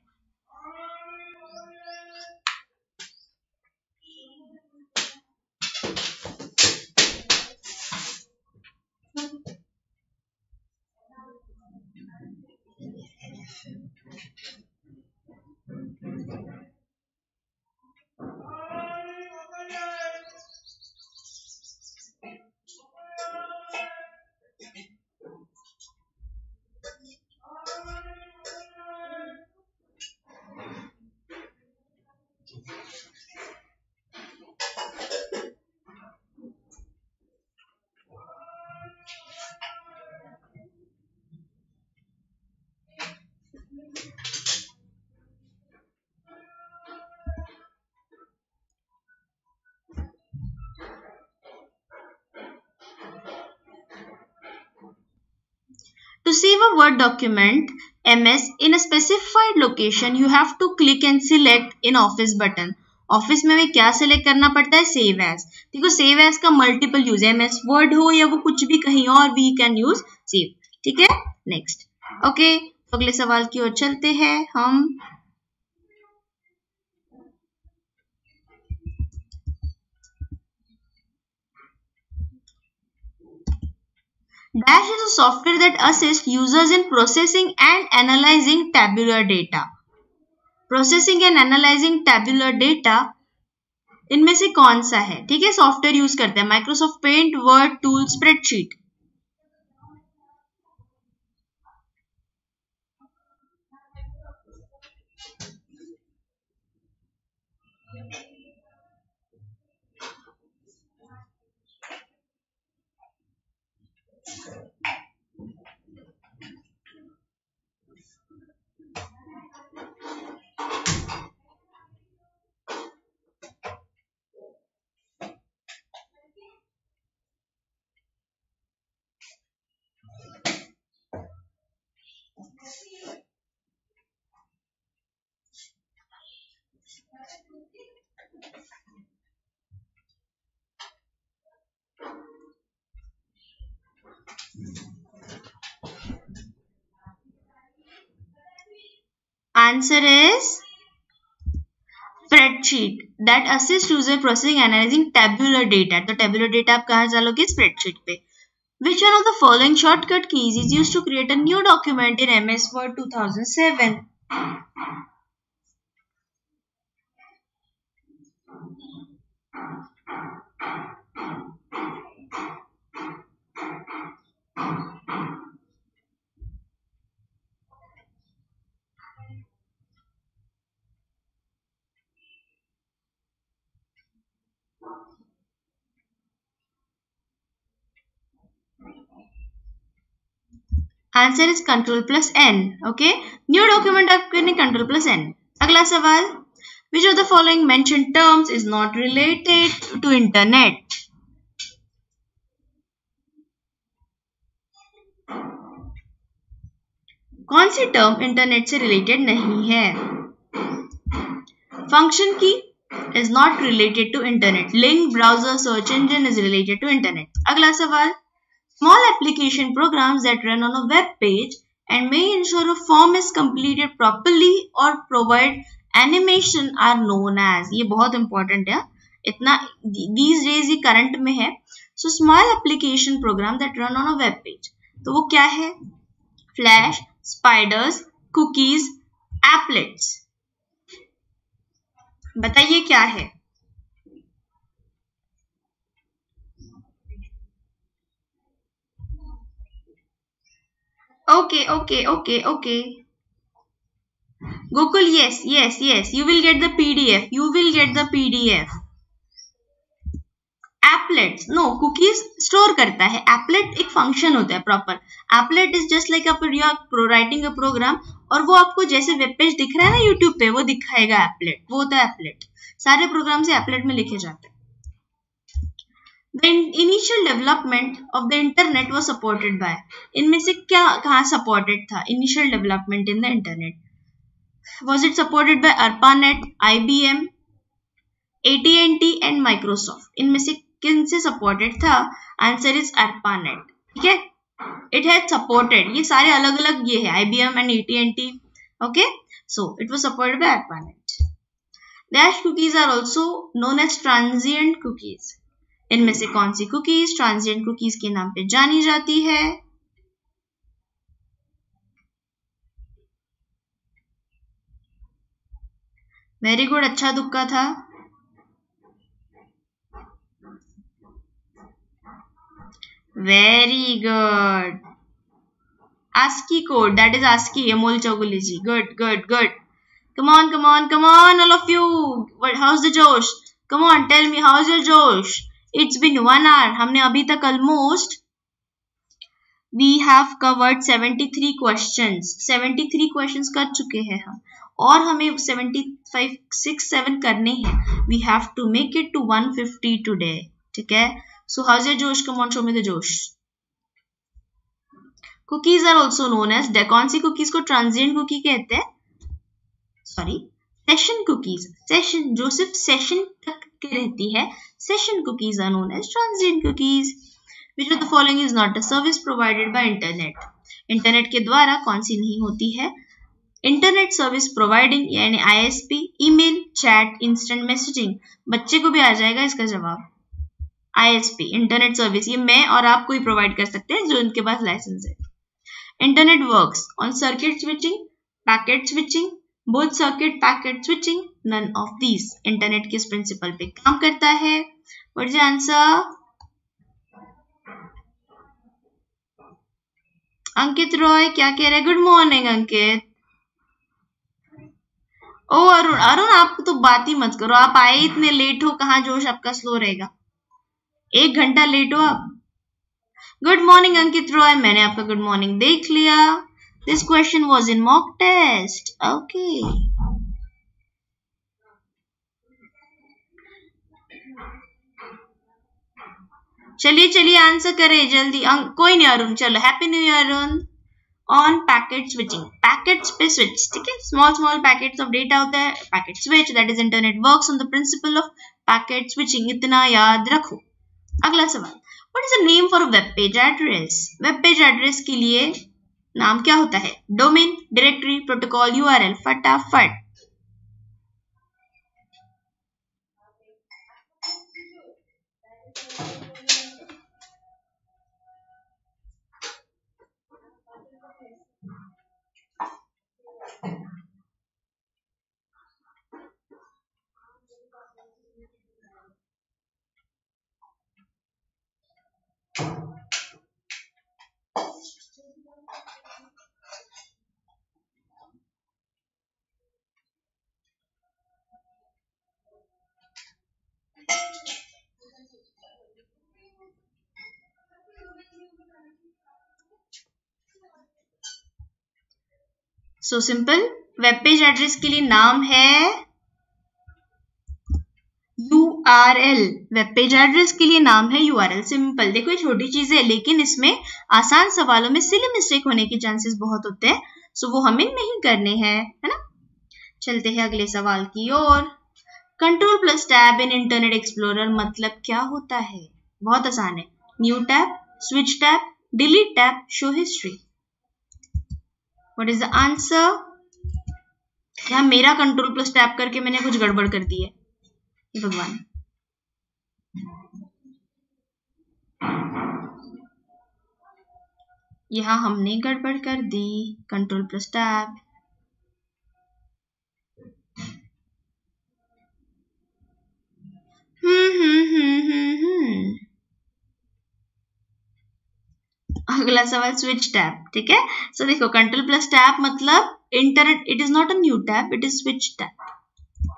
To save a Word document MS in a specified location, you have to click and select in Office button. Office में हमें क्या select करना पड़ता है? Save as. देखो Save as का multiple use है. MS Word हो या वो कुछ भी कहीं और, we can use save. ठीक है? Next. Okay. तो अगले सवाल की ओर चलते हैं हम. Dash is a software that assists users in processing and analyzing tabular data. Processing and analyzing tabular data इनमें से कौन सा है, ठीक है, सॉफ्टवेयर यूज करते हैं Microsoft paint, word, tool, spreadsheet. Answer is spreadsheet that assists user processing analyzing tabular data. तो tabular data आप कहाँ डालोगे? Spreadsheet पे। Which one of the following shortcut keys is used to create a new document in MS Word 2007? Answer is control plus N. Okay, new document आप करने control plus N. अगला सवाल, which of the following mentioned terms is not related to internet? कौन सी term internet से related नहीं है? Function key is not related to internet, link, browser, search engine is related to internet. अगला सवाल, small application programs that run on a web page and may ensure a form is completed properly or provide animation are known as. ये बहुत important है, इतना these days ये current में है। So small application program that run on a web page, तो वो क्या है? Flash, spiders, cookies, applets। बताइए क्या है? Okay, okay, okay, okay. Gokul, yes, yes, yes. You will get the PDF. You will get the PDF. Applets, no, cookies store करता है. Applet एक function होता है proper. Applet is just like you're writing a program और वो आपको जैसे web page दिख रहा है ना YouTube पे, वो दिखाएगा applet. वो होता है applet. सारे program से applet में लिखे जाते हैं. The initial development of the internet was supported by. इनमें से क्या कहाँ supported था? Initial development in the internet. Was it supported by ARPANET, IBM, AT&T and Microsoft? इनमें से किन से supported था? Answer is ARPANET. ठीक है? It had supported. ये सारे अलग अलग ये है IBM and AT&T. Okay? So it was supported by ARPANET. Dash cookies are also known as transient cookies. इनमें से कौन सी कुकीज ट्रांजिएंट कुकीज के नाम पे जानी जाती है? वेरी गुड, अच्छा दुक्का था। Very good. ASCII code, that is ASCII, Amol Chougule ji. Good good good. Come on come on come on all of you, how is the जोश? Come on tell me, how is your जोश? It's been 1 hour. हमने अभी तक almost we have covered 73 questions. 73 questions कर चुके हैं हम, और हमें 75, 6, 7 करने हैं. We have to make it to 150 today. ठीक है? So how's your जोश? Come on, show me the जोश. Cookies are also known as कौन सी cookies को transient cookie कहते हैं? Sorry, session cookies. Session जो सिर्फ session तक रहती है, session cookies are known as transient cookies. Which of the following is not a service provided by internet? Internet के द्वारा कौन सी नहीं होती है? इंटरनेट सर्विस प्रोवाइडिंग यानी ISP, email, chat, instant messaging. बच्चे को भी आ जाएगा इसका जवाब। ISP इंटरनेट सर्विस, ये मैं और आप कोई प्रोवाइड कर सकते हैं जो इनके पास लाइसेंस है। Internet works on circuit switching, packet switching, both circuit packet switching, none of these. Internet किस प्रिंसिपल पे काम करता है? What is the answer? Ankit Roy क्या कह रहे हैं? Good morning Ankit. ओ अरुण, अरुण आप तो बात ही मत करो, आप आए इतने लेट हो, कहाँ जोश आपका स्लो रहेगा, एक घंटा लेट हो आप। गुड मॉर्निंग अंकित रॉय, मैंने आपका गुड मॉर्निंग देख लिया। This question was in mock test, okay. चलिए चलिए आंसर करें जल्दी। कोई नहीं अरुण, चलो happy new year Arun. On packet switching, packets पे स्विच, ठीक है, small small packets of data होता है, packet switch, that is internet works on the principle of packet switching, इतना याद रखो। अगला सवाल, what is the name for web page address? Web page address के लिए नाम क्या होता है? डोमेन, डायरेक्टरी, प्रोटोकॉल, यूआरएल, फटाफट। So simple, web page address के लिए नाम है URL, वेब पेज एड्रेस के लिए नाम है URL, सिंपल। देखो ये छोटी चीज है, लेकिन इसमें आसान सवालों में सिली मिस्टेक होने के चांसेस बहुत होते हैं, सो वो हमें नहीं करने हैं, है ना। चलते हैं अगले सवाल की ओर। Control plus tab in internet explorer मतलब क्या होता है? बहुत आसान है, new tab, switch tab, delete tab, show history. What is the answer? यहाँ मेरा कंट्रोल प्लस टैप करके मैंने कुछ गड़बड़ कर दी है, भगवान। यहाँ हमने गड़बड़ कर दी, कंट्रोल प्लस टैप। अगला सवाल, स्विच टैब, ठीक है। सो देखो, कंट्रोल प्लस टैब मतलब internet, it is not a new tab, it is switch tab,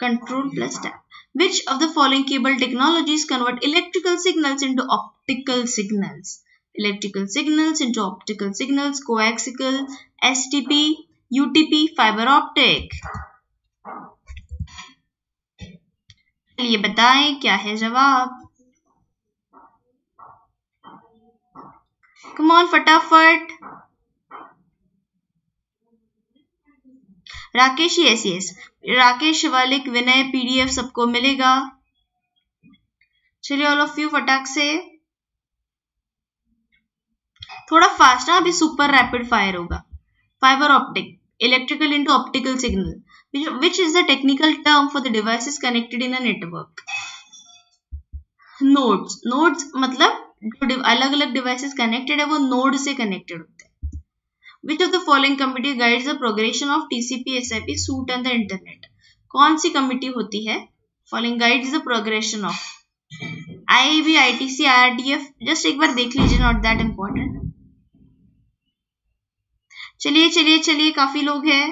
control plus tab. Which of the following cable technologies convert electrical signals into optical signals? Electrical signals into optical signals, coaxial, STP, UTP, fibre optic. चलिए बताएं क्या है जवाब, come on फटाफट। Rakesh, yes yes, Rakesh, Shivalik, Vinay, PDF सबको मिलेगा। चलिए all of you फटाक से, थोड़ा फास्ट ना, अभी सुपर रैपिड फायर होगा। Fibre optic, electrical into optical signal, which is the technical term for the devices connected in a network? Nodes, nodes मतलब अलग अलग डिवाइसेस कनेक्टेड है, वो नोड से कनेक्टेड होते हैं। Which of the following committee guides the progression of TCP/SIP suite and the internet? कौन सी कमिटी होती है? Following guides the progression of, IIB, ITC, RDF, just एक बार देख लीजिए, नॉट दैट इम्पोर्टेंट। चलिए चलिए चलिए, काफी लोग हैं।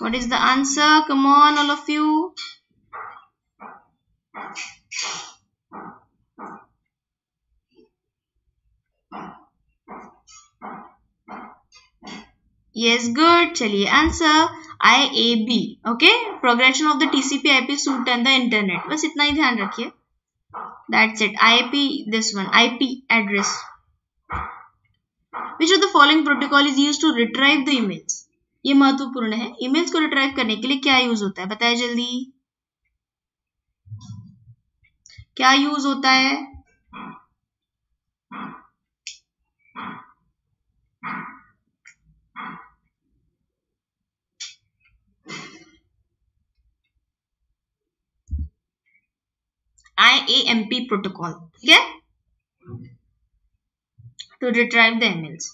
What is the answer? Come on all of you. Yes, good. चलिए answer IAB, okay, progression of the TCP/IP suite and the internet, बस इतना ही ध्यान रखिए, that's it. IP, this one, IP address. Which of the following protocol is used to retrieve the emails? ये महत्वपूर्ण है, emails को रिट्राइव करने के लिए क्या यूज होता है? बताया जल्दी, क्या यूज होता है? IAMP प्रोटोकॉल, ठीक है, to retrieve the emails.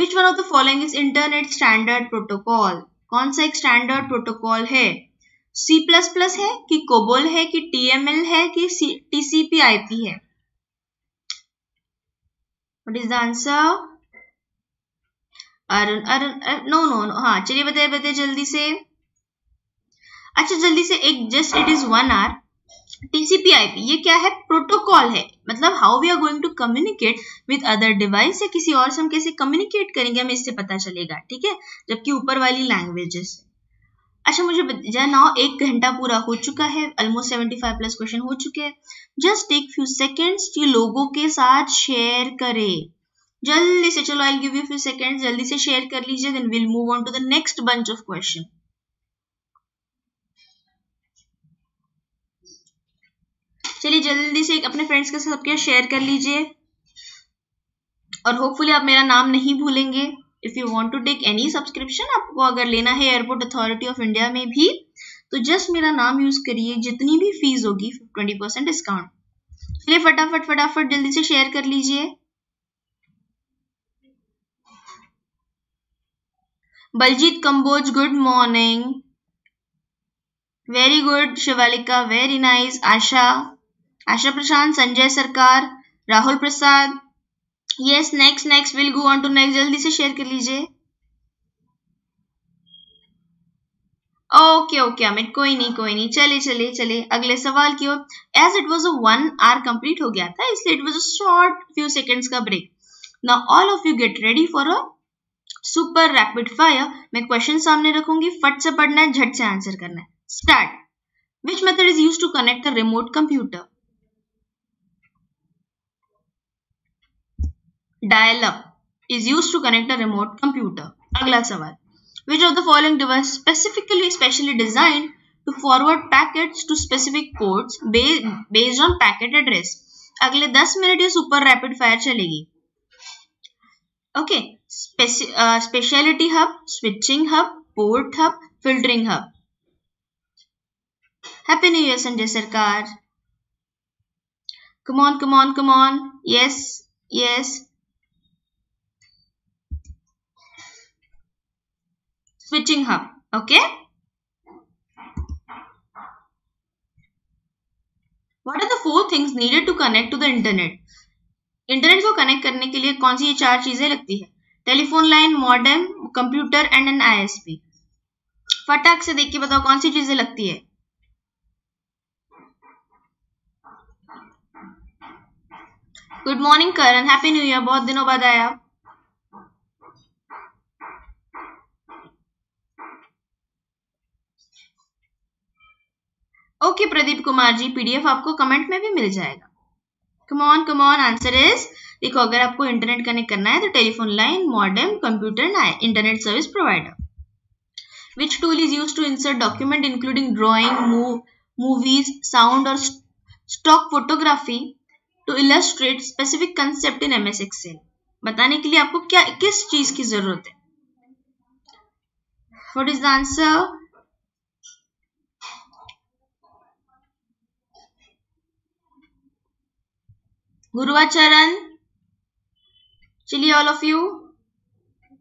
Which one of the following is internet standard protocol? कौन सा एक स्टैंडर्ड प्रोटोकॉल है? C++ है कि कोबोल है कि TML है कि TCP/IP है? What is the answer? Arun, हाँ चलिए बताइए जल्दी से। अच्छा जल्दी से एक just it is 1 hour। TCP/IP ये क्या है? प्रोटोकॉल है, मतलब how we are going to communicate with other device या किसी और से हम कैसे कम्युनिकेट करेंगे हमें इससे पता चलेगा, ठीक है, जबकि ऊपर वाली लैंग्वेजेस। अच्छा मुझे जाना 1 घंटा पूरा हो चुका है, ऑलमोस्ट 75+ क्वेश्चन हो चुके हैं। जस्ट टेक फ्यू सेकेंड्स कि लोगों के साथ शेयर करें जल्दी से। चलो I give you few seconds, जल्दी से शेयर कर लीजिए, then will move on to the next bunch of question. चलिए जल्दी से अपने फ्रेंड्स के साथ सबके शेयर कर लीजिए और होपफुली आप मेरा नाम नहीं भूलेंगे। If you want to take any subscription, आपको अगर लेना है एयरपोर्ट अथॉरिटी ऑफ इंडिया में भी, तो जस्ट मेरा नाम यूज करिए, जितनी भी फीस होगी 20% डिस्काउंट। चलिए फटाफट जल्दी से शेयर कर लीजिए। Baljeet Kamboj good morning, very good. Shivalika very nice. Asha Prashant, Sanjay Sarkar, Rahul Prasad, yes next will go on to next. जल्दी से शेयर कर लीजिए। ओके अमित, कोई नहीं। चले अगले सवाल की ओर। As it was 1 hour complete हो गया था, इसलिए it was a short few seconds का break. Now all of you get ready for a super rapid fire. मैं क्वेश्चन सामने रखूंगी, फट से पढ़ना है, झट से आंसर करना है। Start. Which method is used to connect the remote computer? Dial-up is used to connect a remote computer. अगला सवाल, which of the following device specially designed to forward packets to specific ports based on packet address? अगले 10 minute ये super rapid fire चलेगी। Okay, speciality hub, switching hub, port hub, filtering hub. Happy New Year Sanjay Sarkar. Come on. Yes. Switching hub, okay. What are the 4 things needed to connect to the internet? Internet को connect करने के लिए कौन सी ये 4 चीजें लगती है? Telephone line, modem, computer and an ISP। फटाक से देख के बताओ कौन सी चीजें लगती है। Good morning Karan, happy new year, बहुत दिनों बाद आया। ओके प्रदीप कुमार जी, PDF आपको कमेंट में भी मिल जाएगा। कम ऑन, आंसर इज, देखो अगर आपको इंटरनेट कनेक्ट करना है तो telephone line, modem, computer, internet service provider. Which tool is used to insert document including drawing, movies, sound और stock photography to illustrate specific concept in MS Excel? बताने के लिए आपको क्या किस चीज की जरूरत है? What is the answer? गुरुवाचरण, चलिए all of you. Come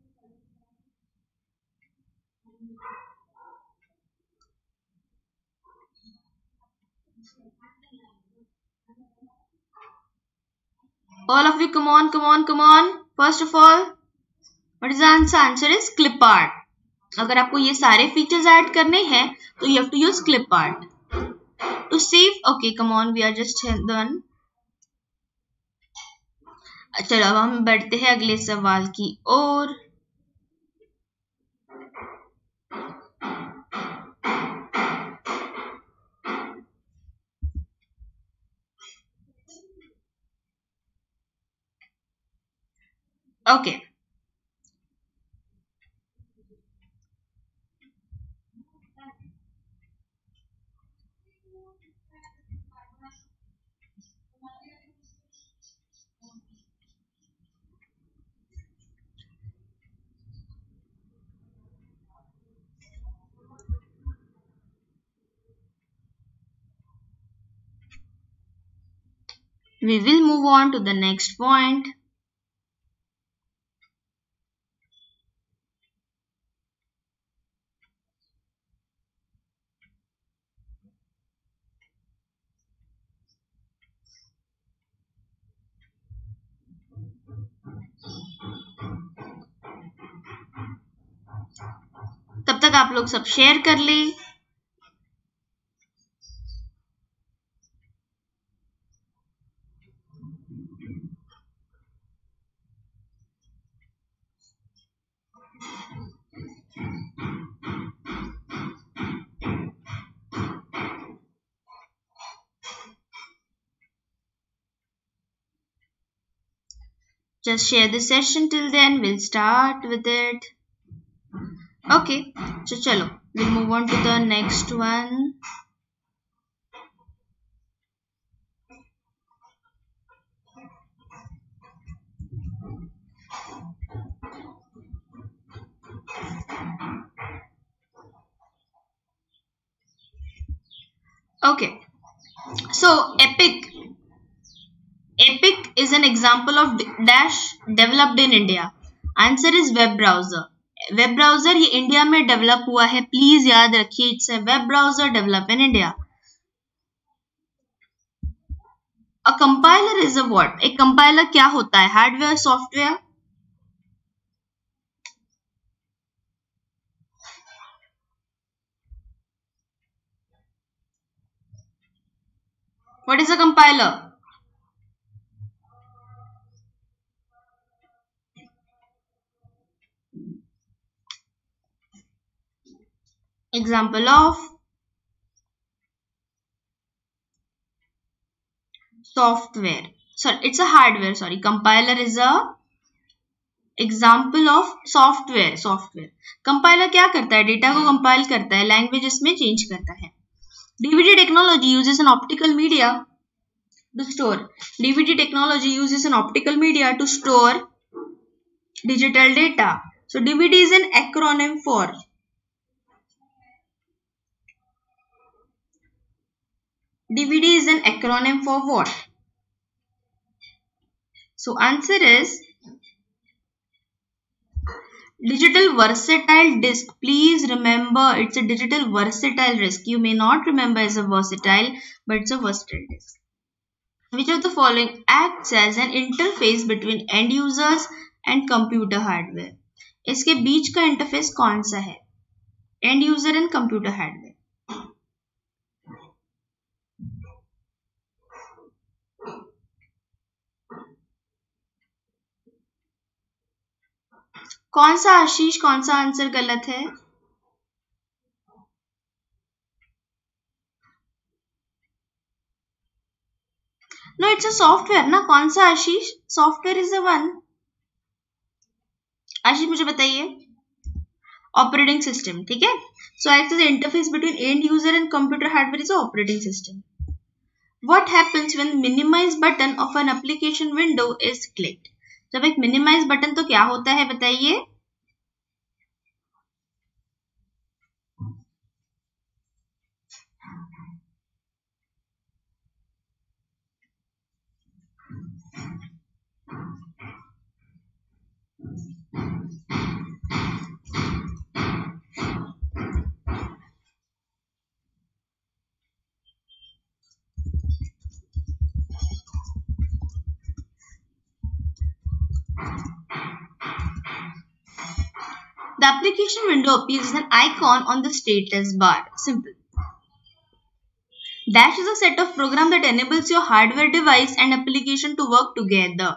on. First of all what is the answer? Answer is clip art. अगर आपको ये सारे फीचर्स ऐड करने हैं तो you have to use clip art to save. Okay come on, we are just done. चलो अब हम बढ़ते हैं अगले सवाल की ओर। Okay, we will move on to the next point. तब तक आप लोग सब शेयर कर ले। Just share the session till then. We'll start with it. Okay. So, chalo. We'll move on to the next one. Okay. So, EPIC. EPIC is an example of dash developed in India. Answer is web browser. Web browser ये India में develop हुआ है. Please याद रखिए, it's a web browser developed in India. A compiler is a what? एक compiler क्या होता है? Hardware, software. What is a compiler? Example of software. Sorry, it's a hardware. Sorry, compiler is a example of software. Software. Compiler क्या करता है? Data को compile करता है, language इसमें change करता है. DVD technology uses an optical media to store. DVD technology uses an optical media to store digital data. So DVD is an acronym for DVD is an acronym for what? So answer is digital versatile disk. Please remember, it's a digital versatile disk. You may not remember as a versatile, but it's a versatile disk. Which of the following acts as an interface between end users and computer hardware? इसके बीच का interface कौन सा है? End user and computer hardware. कौन सा आशीष, कौन सा answer गलत है? नो, इट्स अ सॉफ्टवेयर ना. कौन सा Ashish? Software is the one. Ashish मुझे बताइए. Operating system. ठीक है. So act as interface between and user and computer hardware is operating system. What happens when minimise button of an application window is clicked? जब एक minimise button तो क्या होता है बताइए? The application window appears as an icon on the status bar. Simple. Dash is a set of program that enables your hardware device and application to work together.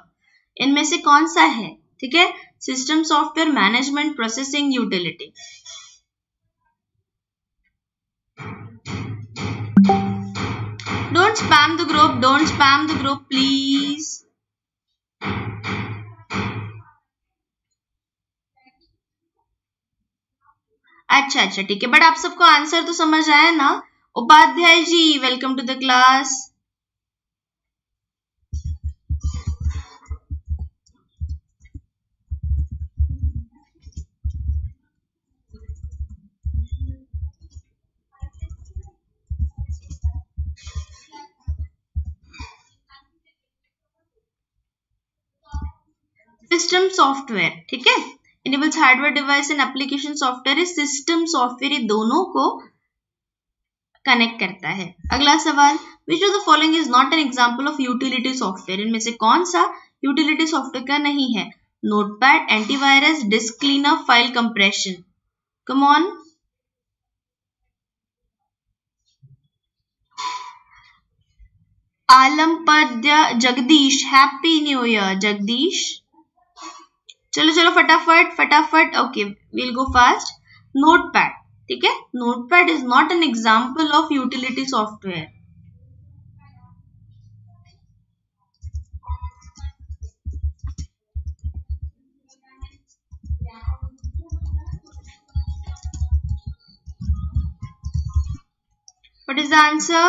इनमें से कौन सा है? ठीक है. System, software, management, processing, utility. Don't spam the group. Don't spam the group, please. अच्छा अच्छा ठीक है. बट आप सबको आंसर तो समझ आया ना? Upadhyay ji, welcome to the class. System software. ठीक है. Enables hardware device and application software is system software. ये दोनों को कनेक्ट करता है. अगला सवाल, which of the following is not an example of utility software? इनमें से कौन सा utility software का नहीं है? Notepad, antivirus, disk cleaner, file compression. Come on. आलमपद्य Jagdish, happy new year Jagdish. चलो चलो फटाफट फटाफट, okay will go fast. Notepad, ठीक है, notepad is not an example of utility software. What is the answer?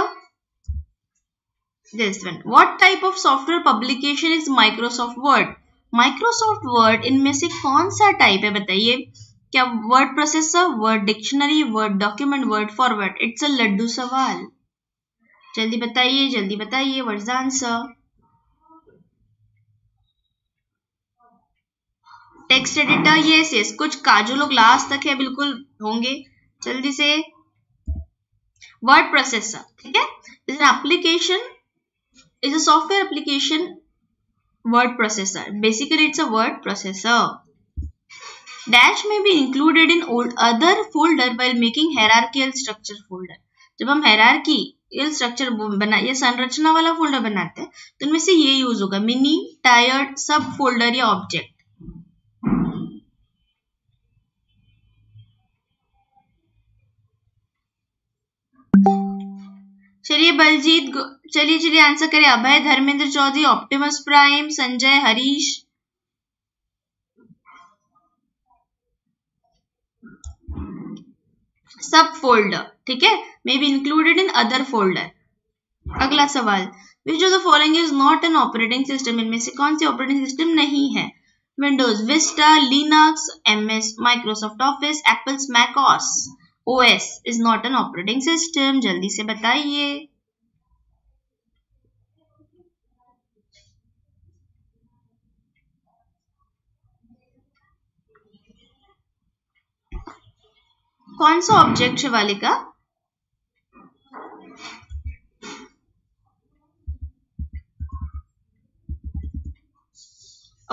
This one. What type of software publication is Microsoft Word? Microsoft Word इनमें से कौन सा टाइप है बताइए? क्या word processor, word dictionary, word document, word format? It's a laddoo सवाल, जल्दी बताइए जल्दी बताइए। What is the answer? Text editor, yes yes. कुछ काजू लोग लास्ट तक है बिल्कुल होंगे, जल्दी से। Word processor, ठीक है, is an application, is a software application, word processor. Basically, it's a word processor. Dash may be included in other folder while making hierarchical structure folder. जब हम hierarchical structure बना या संरचना वाला folder बनाते हैं, तो इनमें से ये use होगा mini, tiered, sub folder या object. चलिए बलजीत, चलिए चलिए आंसर करें। Abhay, Dharmendra Chaudhary, Optimus Prime, Sanjay, Harish. सब फोल्डर, ठीक है, may be included in other folder. अगला सवाल, which of the following is not an operating system? इनमें से कौन सी ऑपरेटिंग सिस्टम नहीं है? Windows, Vista, Linux, MS, Microsoft Office, Apple's Mac OS. OS is not an operating system. जल्दी से बताइए। कौन सा ऑब्जेक्ट है वाले का?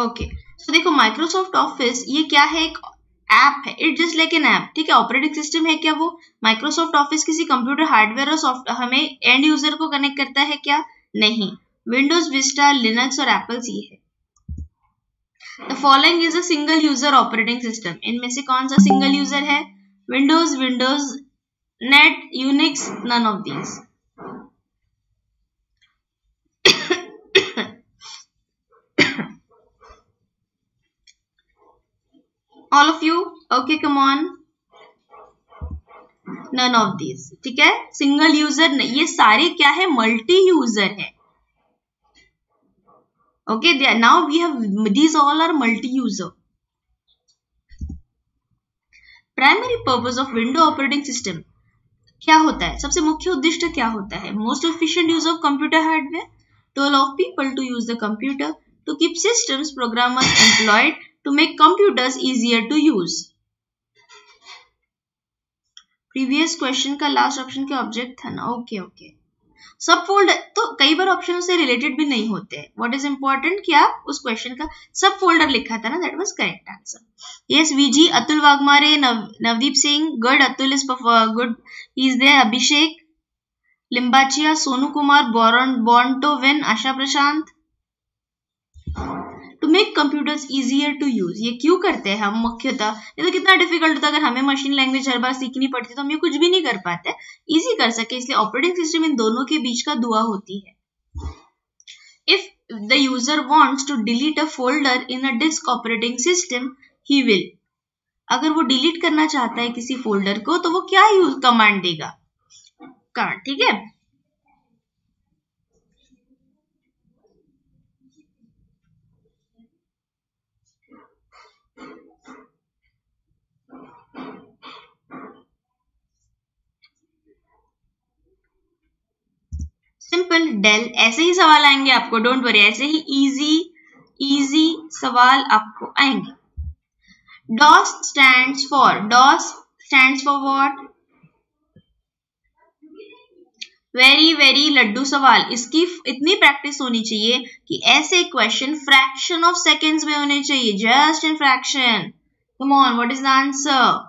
ओके, तो देखो माइक्रोसॉफ्ट ऑफिस ये क्या है? एक ऐप है, it just like an app, ठीक है। ऑपरेटिंग सिस्टम है क्या वो? माइक्रोसॉफ्ट ऑफिस किसी कंप्यूटर हार्डवेयर और सॉफ्ट हमें एंड यूजर को कनेक्ट करता है क्या? नहीं। विंडोज, विस्टा, लिनक्स और एप्पल ये है। The following is a single user operating system. इनमें से कौन सा सिंगल यूजर है? Windows, Windows net, Unix, none of these. All of you, okay, come on. None of these, ठीक है, सिंगल यूजर नहीं, ये सारे क्या है? मल्टी यूजर है। Okay, now we have these all are multi user. Primary purpose of window operating system क्या होता है? सबसे मुख्य उद्देश्य क्या होता है? Most efficient use of computer hardware, to allow people to use the computer, to keep systems programmers employed, to make computers easier to use. Previous question का last option के object था ना? Okay okay. Subfolder तो कई बार option से related भी नहीं होते हैं. What is important कि आप उस question का subfolder लिखा था ना? That was correct answer. Yes VG, Atul Waghmare, Navdeep Singh, good Atul is good, he is there, Abhishek, Limbachiya, Sonu Kumar, बॉन्टोविन, Asha Prashant. To make computers easier to use, ये क्यों करते हैं हम मुख्यतः? ये तो कितना डिफिकल्ट होता अगर हमें मशीन लैंग्वेज हर बार सीखनी पड़ती तो हम ये कुछ भी नहीं कर पाते। इजी कर सके इसलिए ऑपरेटिंग सिस्टम इन दोनों के बीच का दुआ होती है। If the user wants to delete a folder in a disk operating system he will, अगर वो डिलीट करना चाहता है किसी फोल्डर को तो वो क्या यूज कमांड देगा? कमांड, ठीक है। सिंपल डेल, ऐसे ही सवाल आएंगे आपको, डोंट वरी, ऐसे ही इजी इजी सवाल आपको आएंगे। DOS stands for, DOS stands for what? Very very Laddu सवाल, इसकी इतनी प्रैक्टिस होनी चाहिए कि ऐसे क्वेश्चन फ्रैक्शन ऑफ सेकेंड्स में होने चाहिए, just in fraction. Come on, what is the answer?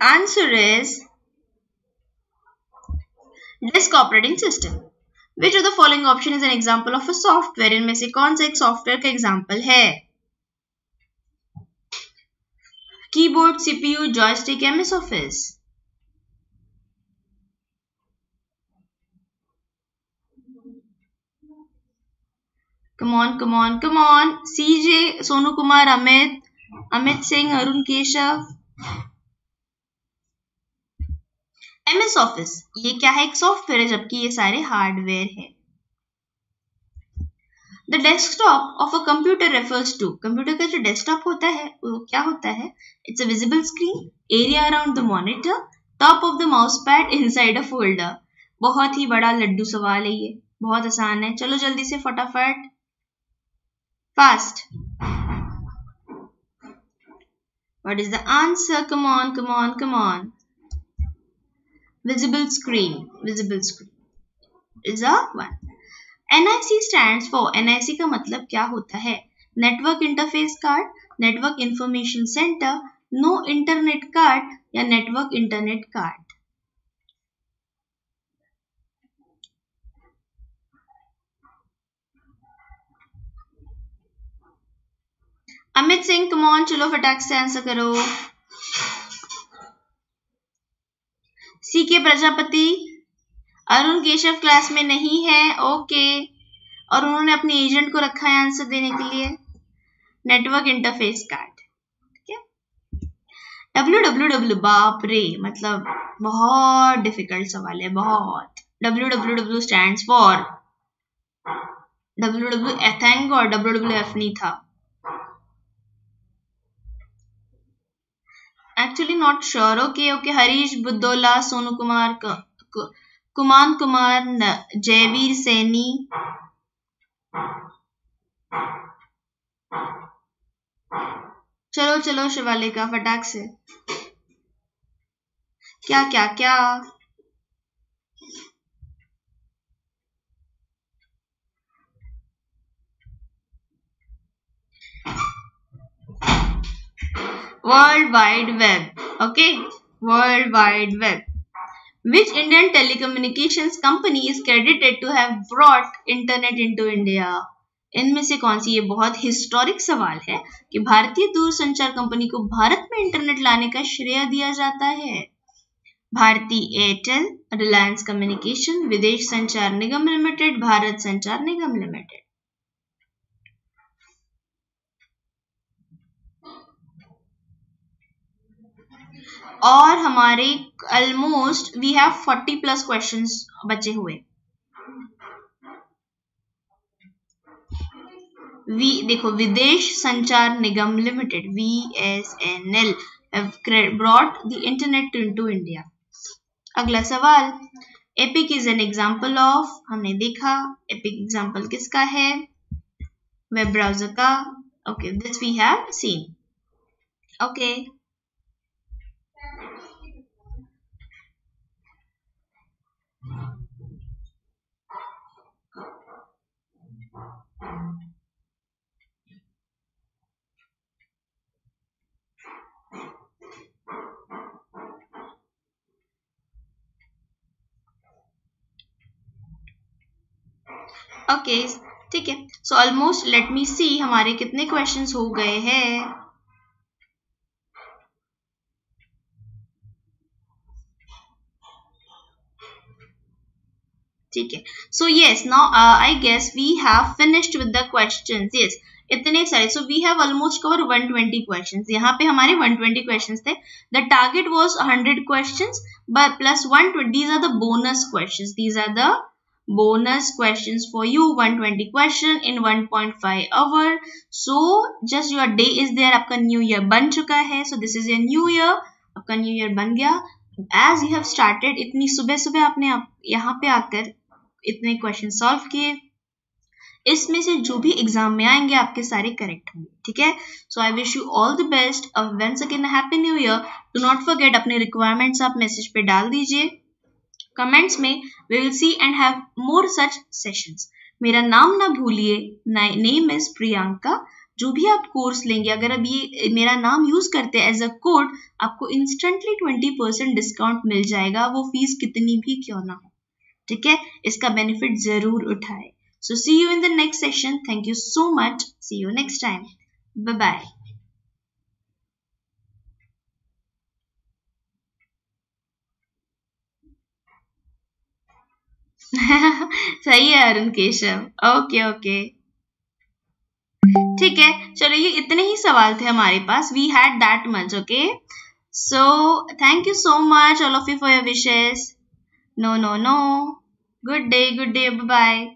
Answer is disk operating system. Which of the following option is an example of a software? इनमें से कौन सा एक सॉफ्टवेयर का एग्जाम्पल है? Keyboard, CPU, joystick, MS Office. Come on, come on, come on. CJ, Sonu Kumar, Amit, Amit Singh, Arun Keshav. MS Office, ये क्या है? एक सॉफ्टवेयर है जबकि ये सारे हार्डवेयर है। The desktop of a computer refers to, computer का जो डेस्कटॉप होता है वो क्या होता है? It's a visible screen, area around the monitor, top of the mouse pad, inside a folder. बहुत ही बड़ा लड्डू सवाल है ये, बहुत आसान है। चलो जल्दी से फटाफट fast. What is the answer? Come on, come on, come on. Visible screen is a one. NIC stands for, NIC का मतलब क्या होता है? Network Interface Card, Network Information Center, No Internet Card या Network Internet Card. Amit Singh come on, चलो फटाक से answer करो। सीके प्रजापति, अरुण केशव क्लास में नहीं है, ओके, और उन्होंने अपने एजेंट को रखा है आंसर देने के लिए। नेटवर्क इंटरफेस कार्ड, ठीक है। www बाप रे, मतलब बहुत डिफिकल्ट सवाल है, बहुत। www stands for www, thank God wwf नहीं था। Actually not sure. Okay, okay. Harish बुद्धोला, Sonu Kumar, Kuman Kumar, Jaiveer Saini, चलो चलो शिवाले का फटाक से। क्या क्या क्या World Wide Web, okay, World Wide Web. Which Indian telecommunications company is credited to have brought internet into India? इनमें से कौन सी? ये बहुत हिस्टोरिक सवाल है कि भारतीय दूरसंचार कंपनी को भारत में इंटरनेट लाने का श्रेय दिया जाता है। भारती एयरटेल, रिलायंस कम्युनिकेशन, विदेश संचार निगम लिमिटेड, भारत संचार निगम लिमिटेड। और हमारे ऑलमोस्ट वी हैव 40+ क्वेश्चंस बचे हुए। वी देखो, Videsh Sanchar Nigam limited VSNL brought the internet into India. अगला सवाल, epic is an example of, हमने देखा एपिक एग्जांपल किसका है? वेब ब्राउजर का। Okay, this we have seen. Okay, okay, ठीक है। सो ऑलमोस्ट लेट मी सी हमारे कितने क्वेश्चंस हो गए हैं। ठीक है, so yes, now I guess we have finished with the questions. Yes, इतने सारे। So we have almost cover 120 questions. यहाँ पे हमारे 120 क्वेश्चंस थे। The target was 100 questions but plus 120। These are the bonus questions, these are the bonus questions for you. 120 question in 1.5 hour. So just your day is there. आपका new year बन चुका है. So this is your new year. आपका new year बन गया. As you have started, इतनी सुबह सुबह आपने यहाँ पे आकर इतने क्वेश्चन सॉल्व किए। इसमें से जो भी एग्जाम में आएंगे आपके सारे करेक्ट होंगे, ठीक है। So I wish you all the best. Once again happy new year. Do not forget, अपने रिक्वायरमेंट्स आप मैसेज पे डाल दीजिए कमेंट्स में. We will see and have more such sessions. मेरा नाम ना भूलिए, नेम इज प्रियंका. जो भी आप कोर्स लेंगे, अगर आप ये मेरा नाम यूज करते हैं एज अ कोड, आपको इंस्टेंटली 20% डिस्काउंट मिल जाएगा, वो फीस कितनी भी क्यों ना हो। ठीक है, इसका बेनिफिट जरूर उठाए। So see you in the next session, thank you so much, see you next time, bye bye. सही है अरुण केशव, ओके ओके ठीक है। चलो ये इतने ही सवाल थे हमारे पास, we had that much. Okay so thank you so much all of you for your wishes. No no no, good day bye.